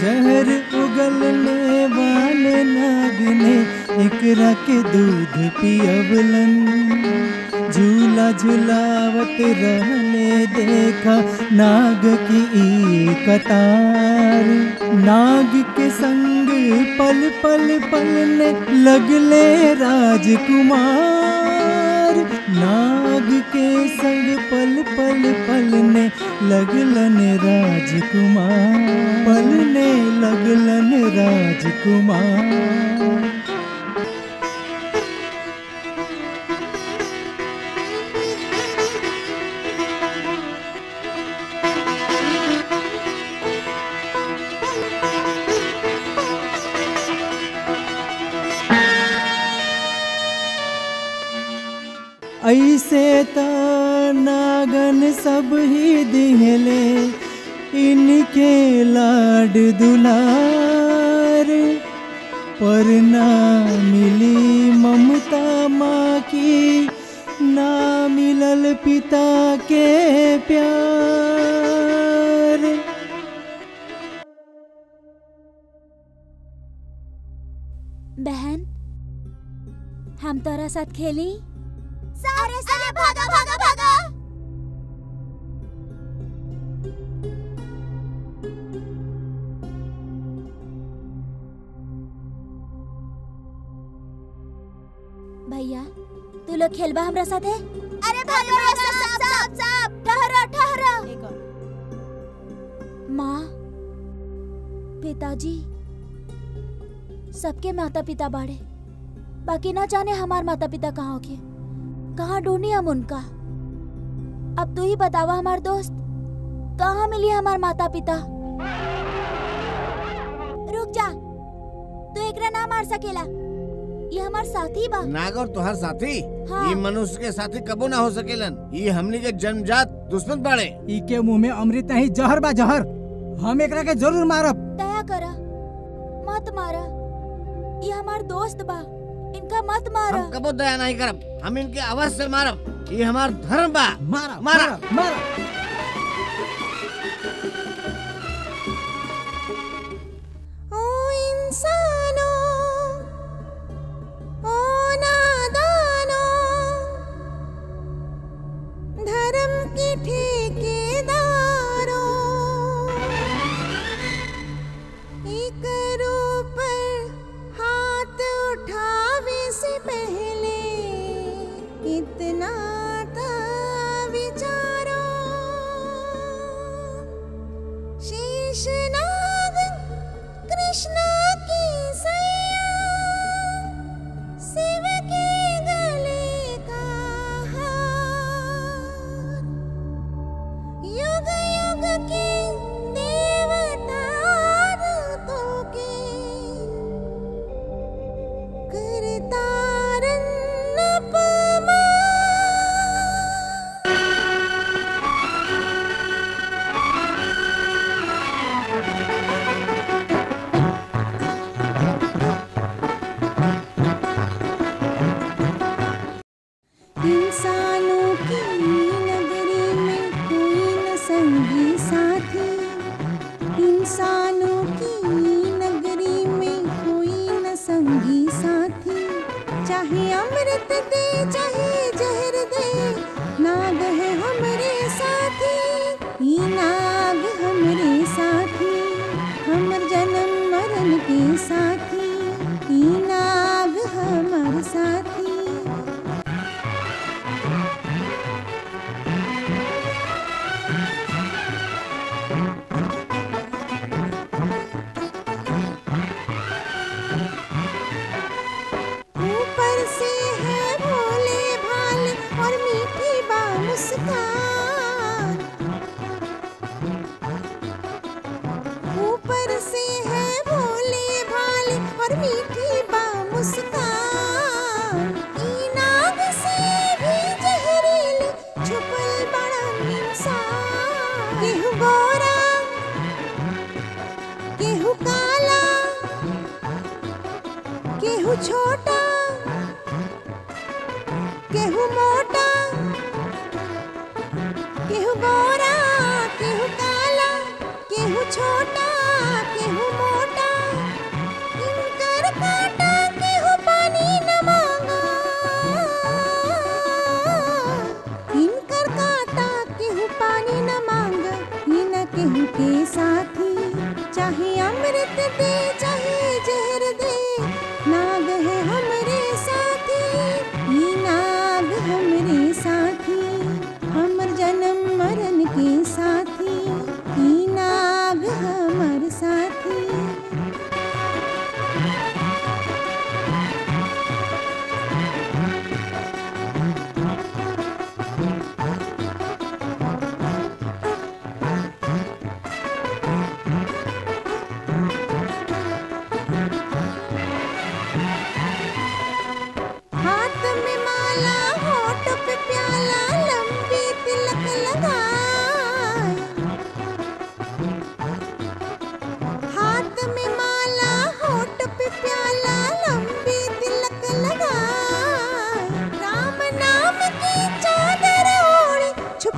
जहर उगलने वाले नाग ने एकरा के दूध पियवलन। झूला झुलावत रहने देखा नाग की ई कतार, नाग के संग पल पल पलने लगले राजकुमार, नाग के संग पल पल पलने लगलन राजकुमार, पलने लगलन राजकुमार। ऐसे ता नागन सब ही दिहले इनके लाड दुलार, पर ना मिली ममता माँ की, ना मिलल पिता के प्यार। बहन हम तोरा साथ खेली। सारे सारे भागो भागो भागो। भैया तू लोग खेलबा हमरा साथ है? अरे भागो भागो सब सब सब। ठहरो ठहरो। माँ पिताजी सबके माता पिता बाड़े, बाकी ना जाने हमार माता पिता कहाँ के, कहाँ ढूंढी हम उनका। अब तू ही बतावा हमार दोस्त कहाँ मिली हमार माता पिता। रुक जा, तू एकरा ना मार सकेला, ये हमार साथी बा। नागर तुहार साथी? हाँ। ये मनुष्य के साथी कबो ना हो सकेलन, ये हमनी के जन्मजात दुश्मन बाड़े। इके मुँह में अमृत नहीं, जहर बा जहर। हम एकरा के जरूर मारब। दया करा मत मारा, ये हमार दोस्त बा, इनका मत मारा। हम कबो दया नहीं करब, हम इनके अवश्य मारब, ये हमार धर्म बा। मारा मारा मारा। ओ इंसानो, ओ नादानो, धर्म के ठेकेदारो, एक रूप पहले इतना था विचारो। शेषनाग कृष्ण की सैया, शिव के गले का हार, युग युग के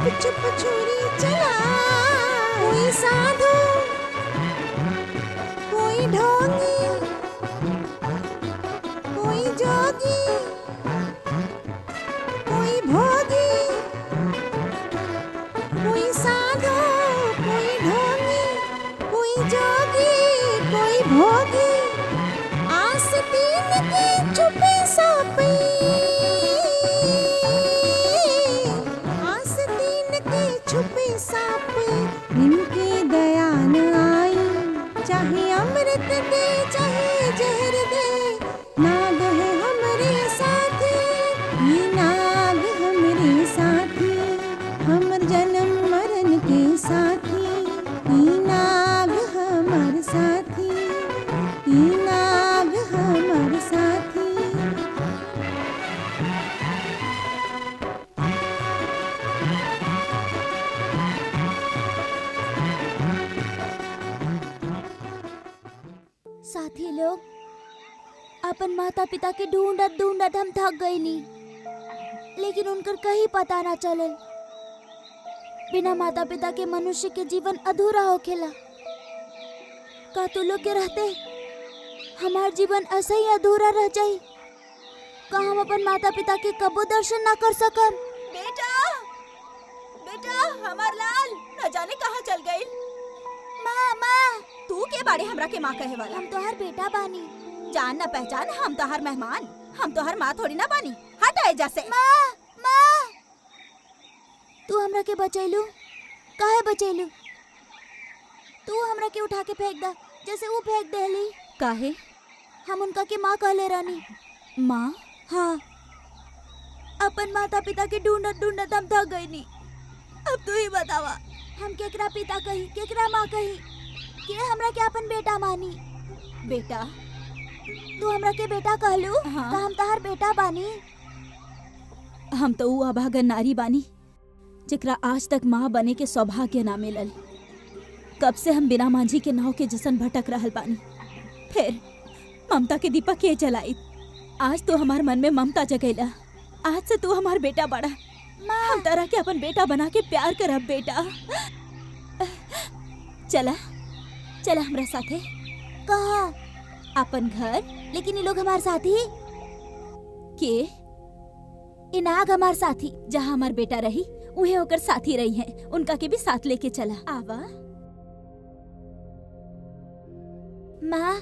चुप छोरी चला, कोई साधु कोई ढोंगी कोई जोगी कोई भोगी, कोई साधु कोई ढोंगी कोई जोगी कोई भोगी, आस्तीन की छुपी सापी साथी लोग। अपन माता पिता के ढूंढत ढूंढत हम थक गई नी, लेकिन उनकर कहीं पता ना चलल। बिना माता पिता के मनुष्य के जीवन अधूरा होखेला। का तू लोग के रहते हमार जीवन ऐसे ही अधूरा रह जाई, का हम अपन माता पिता के कबो दर्शन ना कर सकम। बेटा बेटा हमार लाल न जाने कहाँ चल गई। माँ माँ तू के बारे हमरा के माँ कहे वाला। हम तोहर बेटा बानी, जान न पहचान हम तोहर मेहमान, हम तोहर माँ थोड़ी ना बानी। हटाए जैसे माँ माँ तू हमरा के बचैलू, काहे बचैलू? तू हमरा के उठा के फेंक दा जैसे वो फेंक देली। काहे? हम उनका के माँ कहले रानी। माँ? हाँ, अपन माता पिता के ढूंढत ढूंढत हम थक गई नी। अब तू ही बतावा हम केकरा पिता कही केकरा माँ कही, के हमरा के अपन बेटा मानी। बेटा? तू हमरा के बेटा कहलू? हाँ। हम तोहर बेटा बानी। हम तो वो अभागा नारी बानी जेकरा आज तक माँ बने के सौभाग्य ना मिलल। कब से हम बिना मांझी के नाव के जसन भटक रहल बानी। फिर ममता के दीपक के जलाई, आज तो हमार मन में ममता जगैला। आज से तू हमार बेटा बड़ा। हम तारा के अपन बेटा बना के प्यार करब बेटा। चला चला हमरा साथे। कहा? अपन घर। लेकिन ये लोग हमार साथी के, इनाग हमार साथी, जहाँ हमार बेटा रही उहे होकर साथी रही हैं। उनका के भी साथ लेके चला आवा। माँ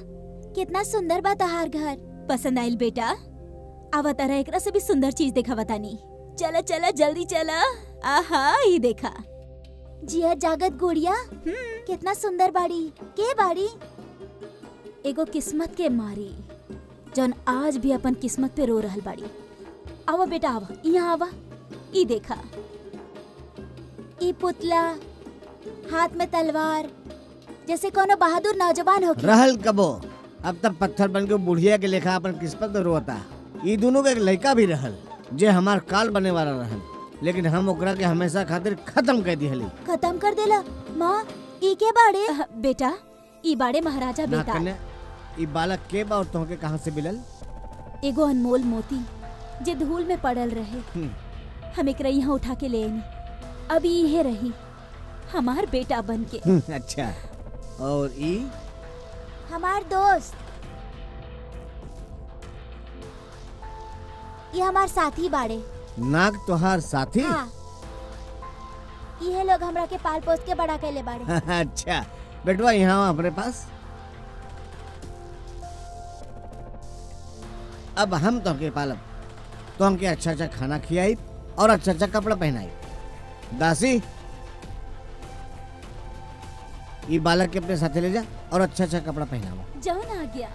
कितना सुंदर बा तहार घर। पसंद आयल बेटा? आवा तारा एकरा से भी सुंदर चीज देखा बतानी। चला चला जल्दी चला। आहा ये देखा जिया जागत गुड़िया कितना सुंदर बाड़ी। के बाड़ी? एगो किस्मत के मारी जौन आज भी अपन किस्मत पे रो रहल बाड़ी। आवा बेटा आवा, यहाँ आवा। ये देखा ई पुतला, हाथ में तलवार, जैसे कोनो बहादुर नौजवान हो रहल। कबो अब तब पत्थर बन के बुढ़िया के लेखा अपन किस्मत पे रोता। ई दोनों का एक लड़का भी रहल जे हमार काल बने वाला रहन, लेकिन हम ओकरा के हमेशा खातिर खत्म कर दिहली। खत्म कर देला? माँ ई के बाड़े? बेटा ई बाड़े महाराजा बेटा। ई बालक के बा और तोहके कहाँ से मिलल? एगो अनमोल मोती जे धूल में पड़ल रहे, हम एकरा यहाँ उठा के ले आनी। अब ये रही हमार बेटा बन के। अच्छा, और ई हमार दोस्त, ये हमार साथी बाड़े। नाग तोहार साथी? हाँ। ये लोग हमरा के पाल पोस के बड़ा कैले बाड़े। अच्छा बेटवा यहाँ हमारे पास। अब हम तोहके पालब, तो हमके अच्छा अच्छा खाना खियाई और अच्छा अच्छा कपड़ा पहनाई। दासी ये बालक के अपने साथे ले जा और अच्छा अच्छा कपड़ा पहनावा। जाओ ना आ गया।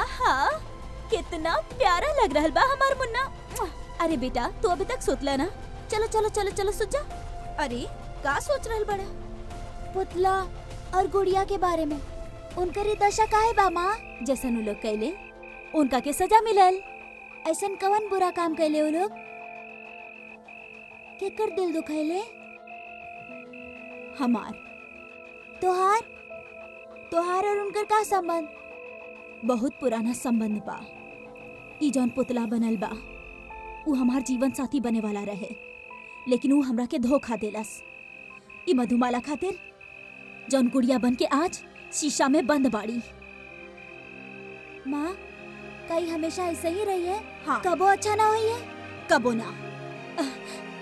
आहा कितना प्यारा लग रहा बा हमार मुन्ना। अरे बेटा तू अभी तक सोतला ना? चलो चलो चलो चलो सो जा। अरे का सोच रहल बड़ा? पुतला और गुड़िया के बारे में। उनकर ये दशा काहे बा माँ? जैसन उ लोग कैले उनका के सजा मिलल। ऐसन कवन बुरा काम कैले उ लोग के कर दिल दुखैले हमार। तोहार और उनकर का संबंध? बहुत पुराना संबंध बा। ई जौन पुतला बनल बा उ हमार जीवन साथी बने वाला रहे, लेकिन उ हमरा के धोखा देलस। ई मधुमाला खातिर जौन गुड़िया बन के आज शीशा में बंद बाड़ी। माँ, कई हमेशा ऐसे ही रही है? हाँ। कबो अच्छा ना हुई है, कबो ना।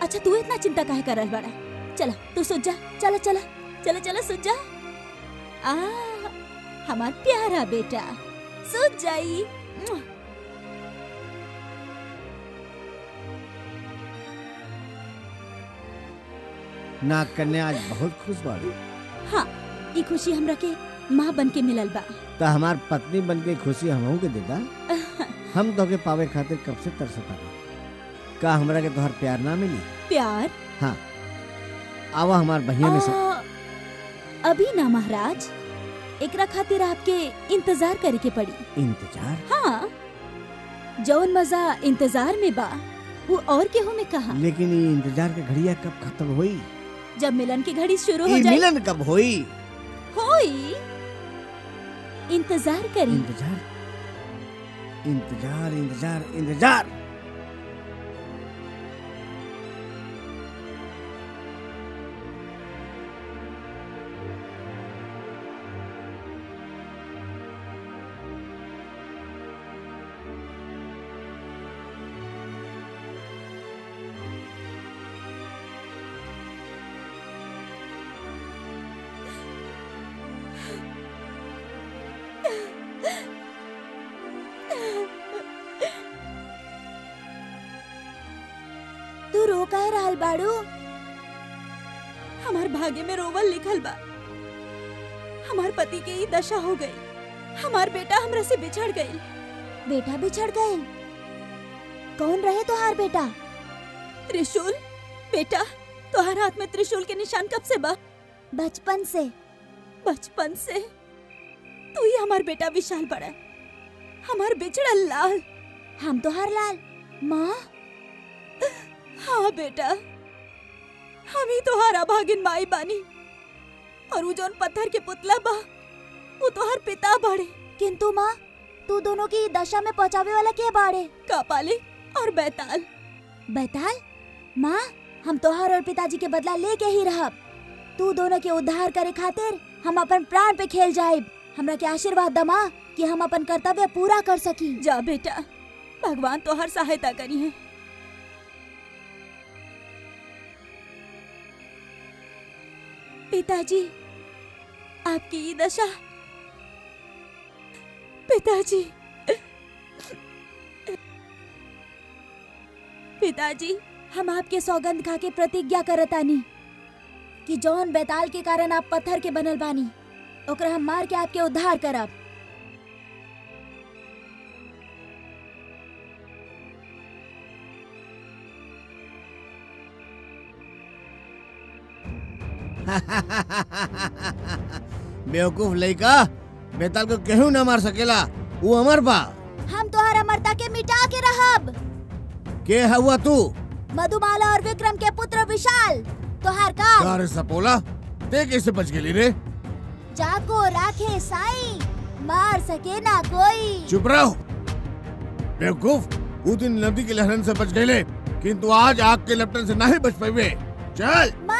अच्छा तू इतना चिंता काहे कर रहा बाड़ा? चला तू सो जा, चला चला चला चला सो जा। आ हमार प्यारा बेटा सो जाई। ना कन्या आज बहुत खुश बाड़ी। हाँ, ये खुशी हमरा के माँ बन के मिलल बा। तो हमार पत्नी बन के खुशी हमहू के देगा। हम तो के पावे खातिर कब से तरसता। का हमरा के तोहर प्यार ना मिली? प्यार? हाँ। आवा हमार बहिया में सब। अभी ना महाराज, एकरा खातिर आपके इंतजार करे के पड़ी। इंतजार? हाँ, जौन मजा इंतजार में बा वो और केहू में कहा। लेकिन ये इंतजार के घड़िया कब खत्म हुई? जब मिलन की घड़ी शुरू हो जाए। मिलन कब हुई? होई। इंतजार करी। इंतजार इंतजार इंतजार इंतजार। हमार भाग्य में रोवल लिखल बा। हमार पति के ही दशा हो गई। हमार बेटा हमरा से बिछड़ गई। बेटा बिछड़ गए? कौन रहे तोहार बेटा? त्रिशूल। बेटा तोहार हाथ में त्रिशूल के निशान कब से बा? बचपन से। बचपन से? तू ही हमार बेटा विशाल बड़ा, हमार बिछड़ल लाल। हम तोहार लाल माँ। हाँ बेटा, हम ही तोहार अभागिन माई बानी। और वो जौन पत्थर के पुतला बा वो तोहार पिता बाड़े। किंतु माँ, तू दोनों की दशा में पहुँचावे वाला के बाड़े? कापाली और बैताल। बैताल? माँ, हम तोहार और पिताजी के बदला लेके ही रहब। तू दोनों के उद्धार करे खातिर हम अपन प्राण पे खेल जाएब। हमरा के आशीर्वाद द माँ कि हम अपन कर्तव्य पूरा कर सकी। जा बेटा, भगवान तोहार सहायता करी है। पिताजी, आपकी ये दशा। पिताजी, पिताजी, हम आपके सौगंध खा के प्रतिज्ञा करतानी कि जौन बैताल के कारण आप पत्थर के बनल बानी ओकरा हम मार के आपके उद्धार करब। बेवकूफ लइका, बेताल को केहू ना मार सकेला, वो अमर बा। हम तोहर अमरता के मिटा के रहब। के हुआ तू? मधुमाला और विक्रम के पुत्र विशाल तोहर का। अरे सपोला, ते कैसे बच गेली रे? जाको राखे साई, मार सके ना कोई। चुप रहो बेवकूफ, वो दिन नदी के लहरन से बच गए किंतु आज आग के लपटन से नहीं बच पाए। चल माँ।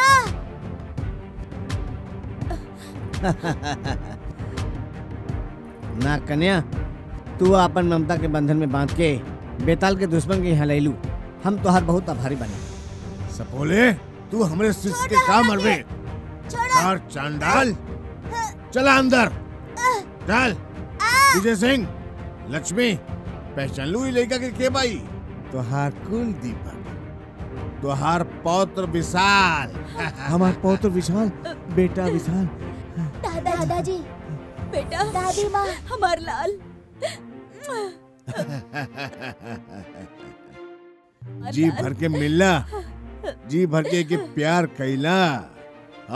ना कन्या, तू अपन ममता के बंधन में बांध के बेताल के दुश्मन के यहाँ ले लू। हम तोहार बहुत आभारी बने। सपोले, तू हमरे सिर के का मरवे? और चांडाल, चला अंदर। चल। विजय सिंह, लक्ष्मी, पहचान लू ये लड़का के भाई? तोहार कुलदीपक, तोहार पौत्र विशाल। हमार पौत्र विशाल, बेटा विशाल। दादाजी, बेटा, दादी माँ, हमार लाल। जी भर के मिलना, जी भर के प्यार कैला।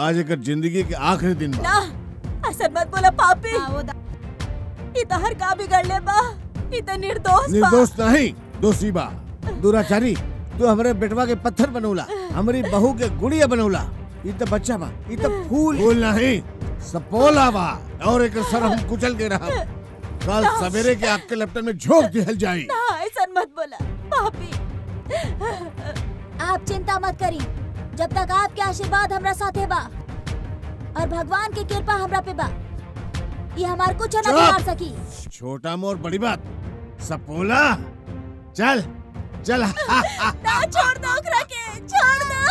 आज एक जिंदगी के आखिरी दिन बा। ना, असर मत बोला पापी। ये तो हर का बिगड़ले बा, ये तो निर्दोष बा। निर्दोष नहीं, दोषी बा, दुराचारी, तू हमरे बेटवा के पत्थर बनौला, हमारी बहू के गुड़िया बनौला। ये तो बच्चा बा, ये तो फूल फूल नहीं सपोला बा, और एक सर हम कुचल के रहा। कल सवेरे के आपके लैपटॉप में झोंक दिहल जाई। ऐसा मत बोला भाभी, आप चिंता मत करी, जब तक आपके आशीर्वाद हमरा साथे बा और भगवान की कृपा हमरा पे बा, ये हमार कुछ ना बिगाड़ सकी। छोटा मोर बड़ी बात सपोला, चल चल। ना छोड़ दो ओकरा के, छोड़ दो।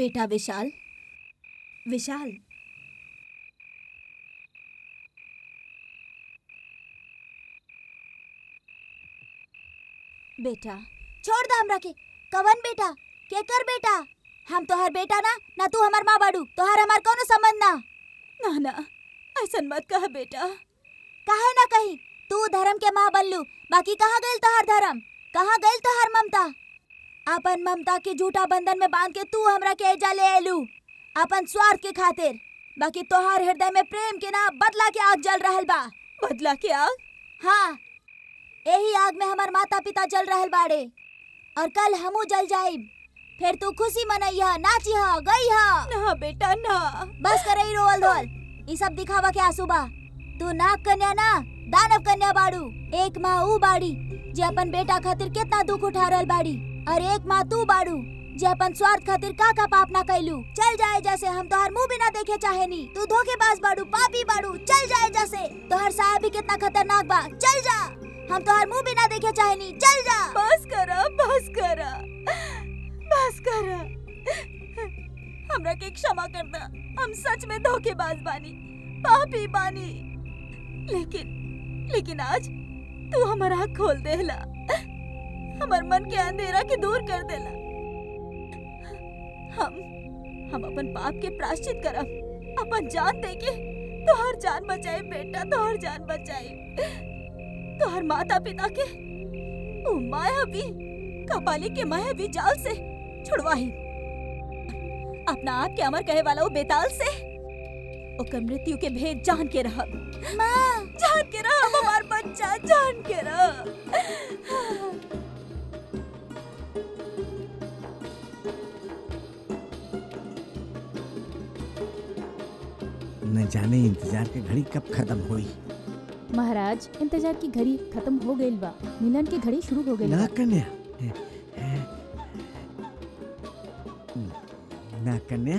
बेटा विशाल, विशाल बेटा, छोड़ दो हमरा के। कवन बेटा, केकर बेटा? हम तोहर बेटा ना, ना तू हमार माँ बाड़ू, तोहर हमार कोनो संबंध ना। ना ना, ऐसन मत कह बेटा। काहे ना कही, तू धर्म के माँ बल्लू, बाकी कहाँ गइल तोहर धर्म, कहाँ गइल तोहर ममता? अपन ममता के झूठा बंधन में बांध के तू हमरा के एजा ले आयलू अपन स्वार्थ के खातिर, बाकी तोहर हृदय में प्रेम के ना बदला के आग जल रहल बा। बदला के आग? हाँ, यही आग में हमार माता पिता जल रहल बाड़े, और कल हमू जल जाइब, फिर तू खुशी मनैया, नाचिहा, गईहा। ना बेटा ना, बस करे रोल धोल, ये सब दिखावा के आंसू बा। तू नाग कन्या ना, दानव कन्या बाड़ू। एक माँ ऊ बाड़ी जे अपन बेटा खातिर कितना दुख उठा रहल बाड़ी, और एक माँ तू बाड़ू जे अपन स्वार्थ खातिर का पाप ना कैलू। चल जाए जैसे, हम तोहर मुँह बिना देखे चाहे नी, तू धोखेबाज बाड़ू, पापी बाड़ू, चल जाए जैसे। तोहर साहब भी कितना खतरनाक बा, चल जा, हम तोहर मुँह बिना देखे चाहे नी, चल जा। बस करा, बस करा, बस करा, हमरा के क्षमा कर दा, हम सच में धोखेबाज बानी, पापी बानी, लेकिन लेकिन आज तू हमारा आँख खोल देला, हमार मन के अंधेरा के दूर कर देला। हम अपन पाप के प्रायश्चित करब, अपन जान दे के तोहर जान बचाए बेटा, तोहर जान बचाए। तोहर माता पिता के ओ माया भी, कपाली के माया भी जाल से छुड़वाही, अपना आप के अमर कहे वाला वो बेताल से, ओकर मृत्यु के भेद जान के रह माँ, जान के रह हमार बच्चा, जान के रह। न जाने इंतजार के घड़ी कब खत्म हुई। महाराज, इंतजार की घड़ी खत्म हो गई बा, मिलन की घड़ी शुरू हो गई। ना कन्या, ना कन्या,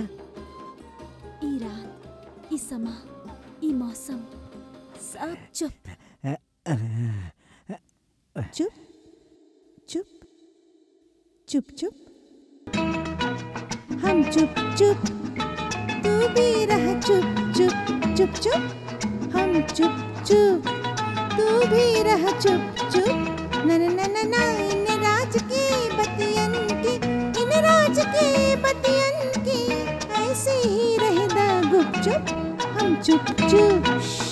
ई रात, ई समा, ई मौसम, सब चुप चुप चुप चुप चुप, हम चुप चुप, तू भी रह चुप चुप चुप चुप, हम चुप चुप, तू भी रह चुप चुप। न न न न, इन राज की बतियन की, इन राज की बतियन की, ऐसे ही रहदा गुप चुप, हम चुप चुप चुप।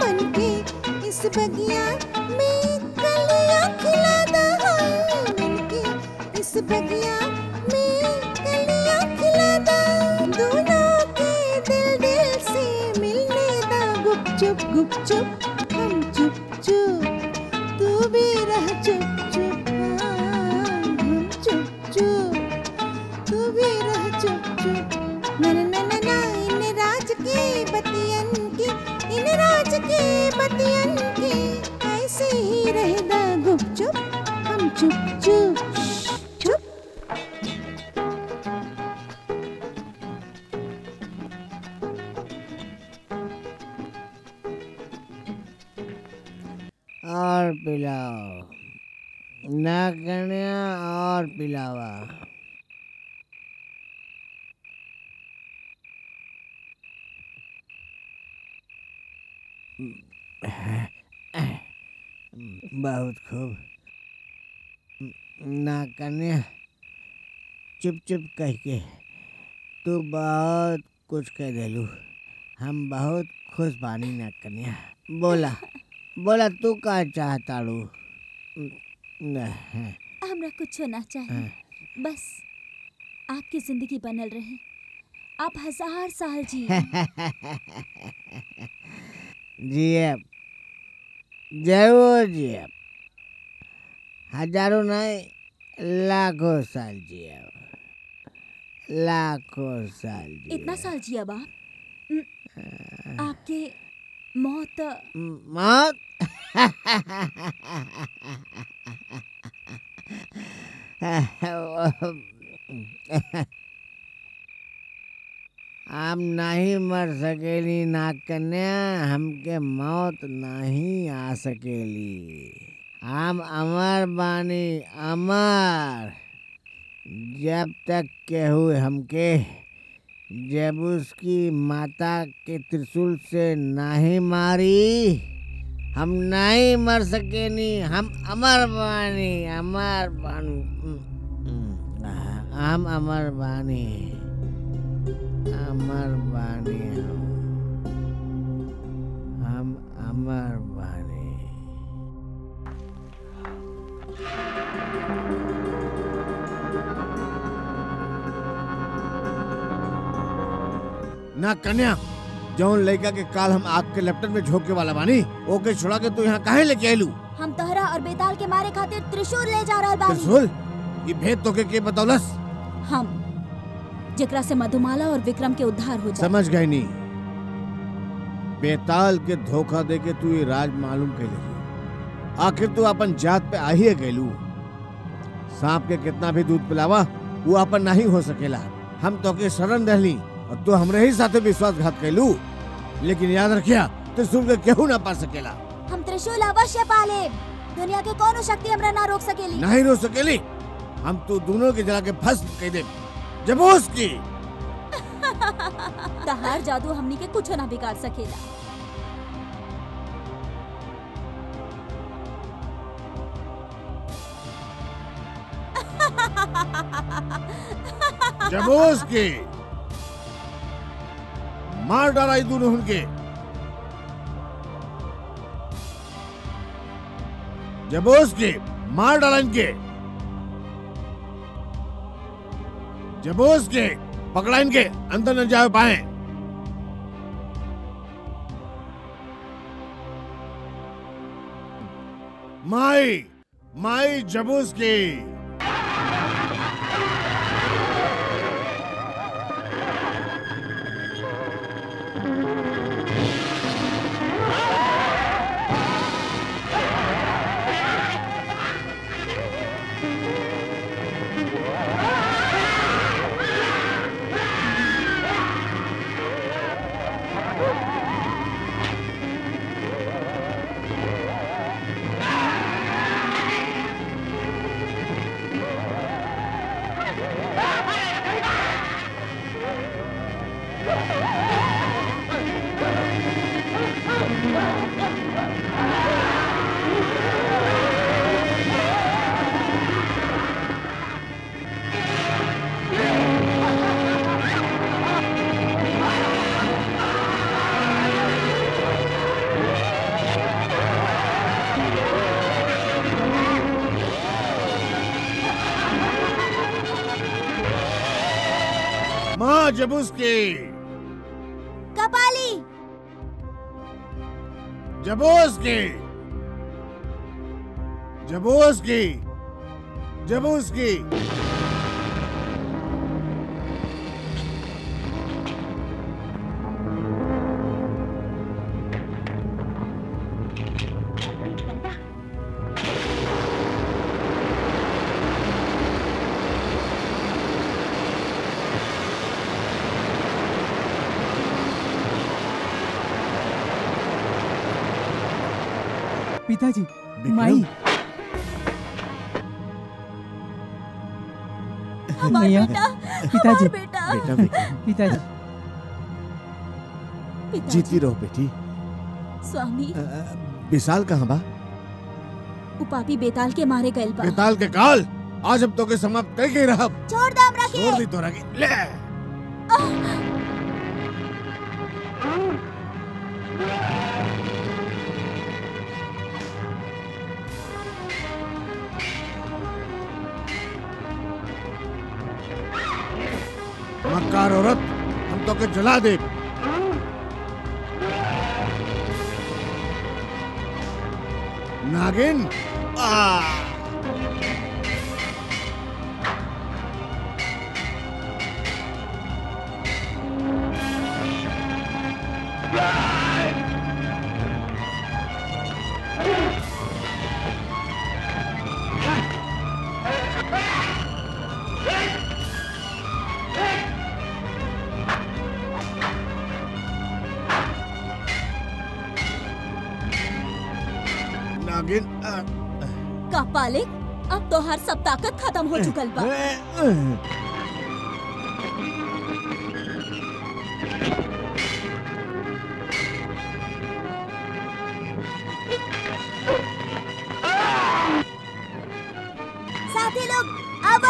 बनके इस बगिया में कलियां खिला दा बनके इस बगिया में कलियां खिला दा दोनों के दिल दिल से मिलने दा गुप चुप हम चुप चुप तू भी रह चुप चुप हम चुप चुप तू भी रह चुप चुप के बतियन के ऐसे ही रहदा गुप चुप हम चुप चुप चुप। और पिलाओ ना कन्या और पिलावा। बहुत खूब ना कन्या, चुप चुप कह के तू बहुत कुछ कह देलू, हम बहुत खुश बानी ना कन्या। बोला बोला तू का चाहताड़ू? हमरा कुछ ना चाहिए, बस आपकी जिंदगी बनल रहे, आप हजार साल जिए। जियब जरूर जियब, हजारों नहीं लाखों साल जियब, लाखों साल जियब। इतना साल जियब आप? आपके मौत मौत आप नहीं मर सकेली ना कन्या, हमके मौत नहीं आ सकेली, हम अमर बानी अमर। जब तक केहू हमके जब उसकी माता के त्रिशूल से नहीं मारी, हम नहीं मर सकेनी, हम अमर बानी अमर बानी, हम अमर बानी अमर बानी, हम अमर बानी। ना कन्या, जौन लड़का के काल हम आग के लपटन में झोंके वाला बानी, ओके छुड़ा के तू यहाँ काहे लेके आयलू? हम तोहरा और बेताल के मारे खातिर त्रिशूल ले जा रहल बानी। त्रिशूल? ये भेद तो के बतौलस हम जेकरा से मधुमाला और विक्रम के उद्धार हो जाए। समझ गई नी, बेताल के धोखा दे के तू ये राज मालूम कर ले, आखिर तू अपन जात पे आही गैलू। सांप के कितना भी दूध पिलावा वो अपन नहीं हो सकेला, हम तो के शरण रहली और तू हमरे ही साथे विश्वासघात कैलू। लेकिन याद रखिया, त्रिशूल के केहू ना पा सकेला। हम त्रिशूल अवश्य पाले, दुनिया के कोनो शक्ति हमरा ना रोक सकेली। नहीं रोक सकेली, हम तू दोनों के जला के भस्म कर दे जबूस की। तहार जादू हमनी के कुछ ना बिगाड़ सकेला। जबूस की मार डाला दोनों उनके। जबूस की मार डाला इनके। जबूस के पकड़ा इनके, अंदर न जाओ पाए। माई माई जबूस के। जब उसके कपाली जबोस की पिताजी, माई बेटा, पिताजी, पिताजी, जीती रहो बेटी। स्वामी, विशाल कहाँ बा? उपापी बेताल के मारे गए बा। बेताल के काल आज अब तो के समाप्त कर के रहा। छोड़ दाम रखे। छोड़ दी तो रखे। ले। मक्कार औरत, हम तो के जला दे। नागिन कापालिक, अब तो हर सब ताकत खत्म हो चुकल बा। साथी लोग अब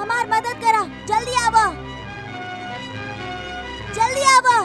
हमार मदद करा, जल्दी आवा, जल्दी आवा।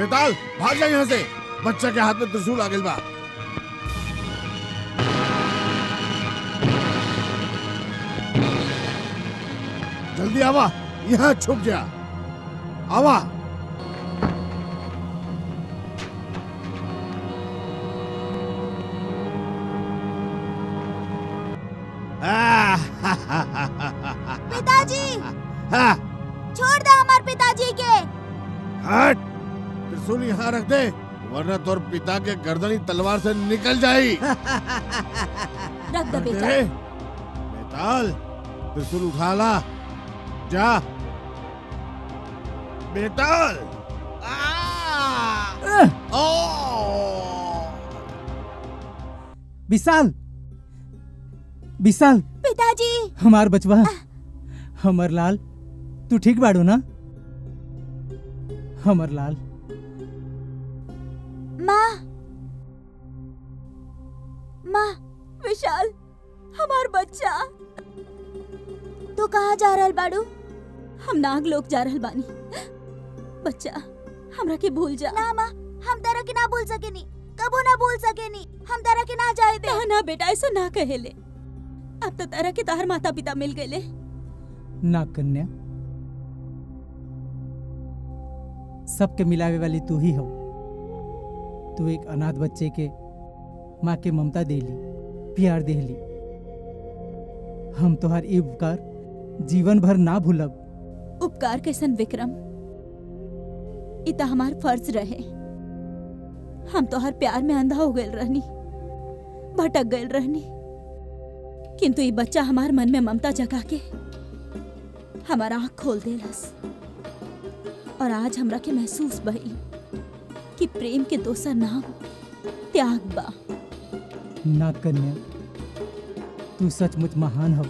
बेताल, भाग जा यहाँ से। बच्चा के हाथ में त्रिशूल आ गइल बा। जल्दी आवा, यहाँ छुप जा। आवा पिताजी, छोड़ दे हमारे पिताजी के। हट, त्रिशूल यहाँ रख दे, वरना तोर पिता के गर्दनी तलवार से निकल जाए। रख दे बेटा। बेताल, त्रिशूल उठा ला, जा। बेताल, विशाल, विशाल, पिताजी, हमार बचवा, हमर लाल, तू ठीक बाड़ो ना? हमर लाल, माँ, माँ, विशाल, हमार बच्चा, तो कहाँ जा रहल बाड़ू? हम नाग लोग जा रहल बानी। बच्चा, हमरा के भूल जा। ना माँ, हम तोरा के ना भूल सकेनी। कबो ना बोल सके नी हम तारा के ना जाए दे। ना बेटा ऐसा ना कहेले। अब तो तारा के तार माता पिता मिल गए ना। कन्या सबके मिलावे वाली तू ही हो। तू एक अनाथ बच्चे के माँ के ममता देली, प्यार देली। हम तोहर ई उपकार जीवन भर ना भूलब। उपकार कैसन विक्रम, इता हमार फर्ज रहे। हम तोहर प्यार में अंधा हो गए रहनी, भटक गए रहनी, किंतु ये बच्चा हमार मन में ममता जगा के हमारा आँख खोल देलस। और आज हमरा के महसूस भई कि प्रेम के दोसर नाम त्याग बा। ना कन्या, तू सचमुच महान हो।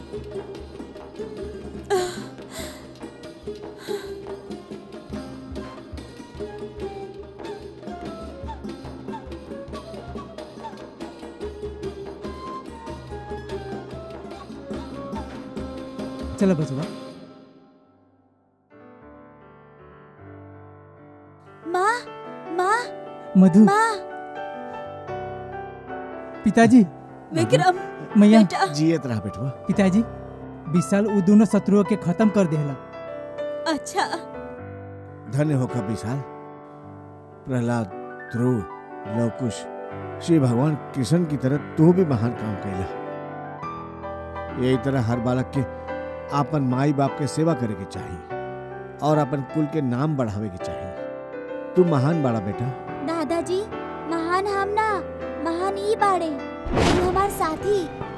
चलो बसवा। माँ, माँ, मधु, माँ, पिताजी, विक्रम, मैया, जियत रहा बेटवा। पिताजी, 20 साल वो दोनों शत्रुओं के खत्म कर देला। अच्छा। धन्य होकर 20 साल। प्रहलाद, ध्रुव, लवकुश, श्री भगवान कृष्ण की तरह तू भी महान काम कैला। यही तरह हर बालक के अपन माई बाप के सेवा करे के चाहिए और अपन कुल के नाम बढ़ावे के चाहिए। तू महान बाड़ा बेटा। दादाजी, महान हम ना, महान ई बाड़े, हमार साथी।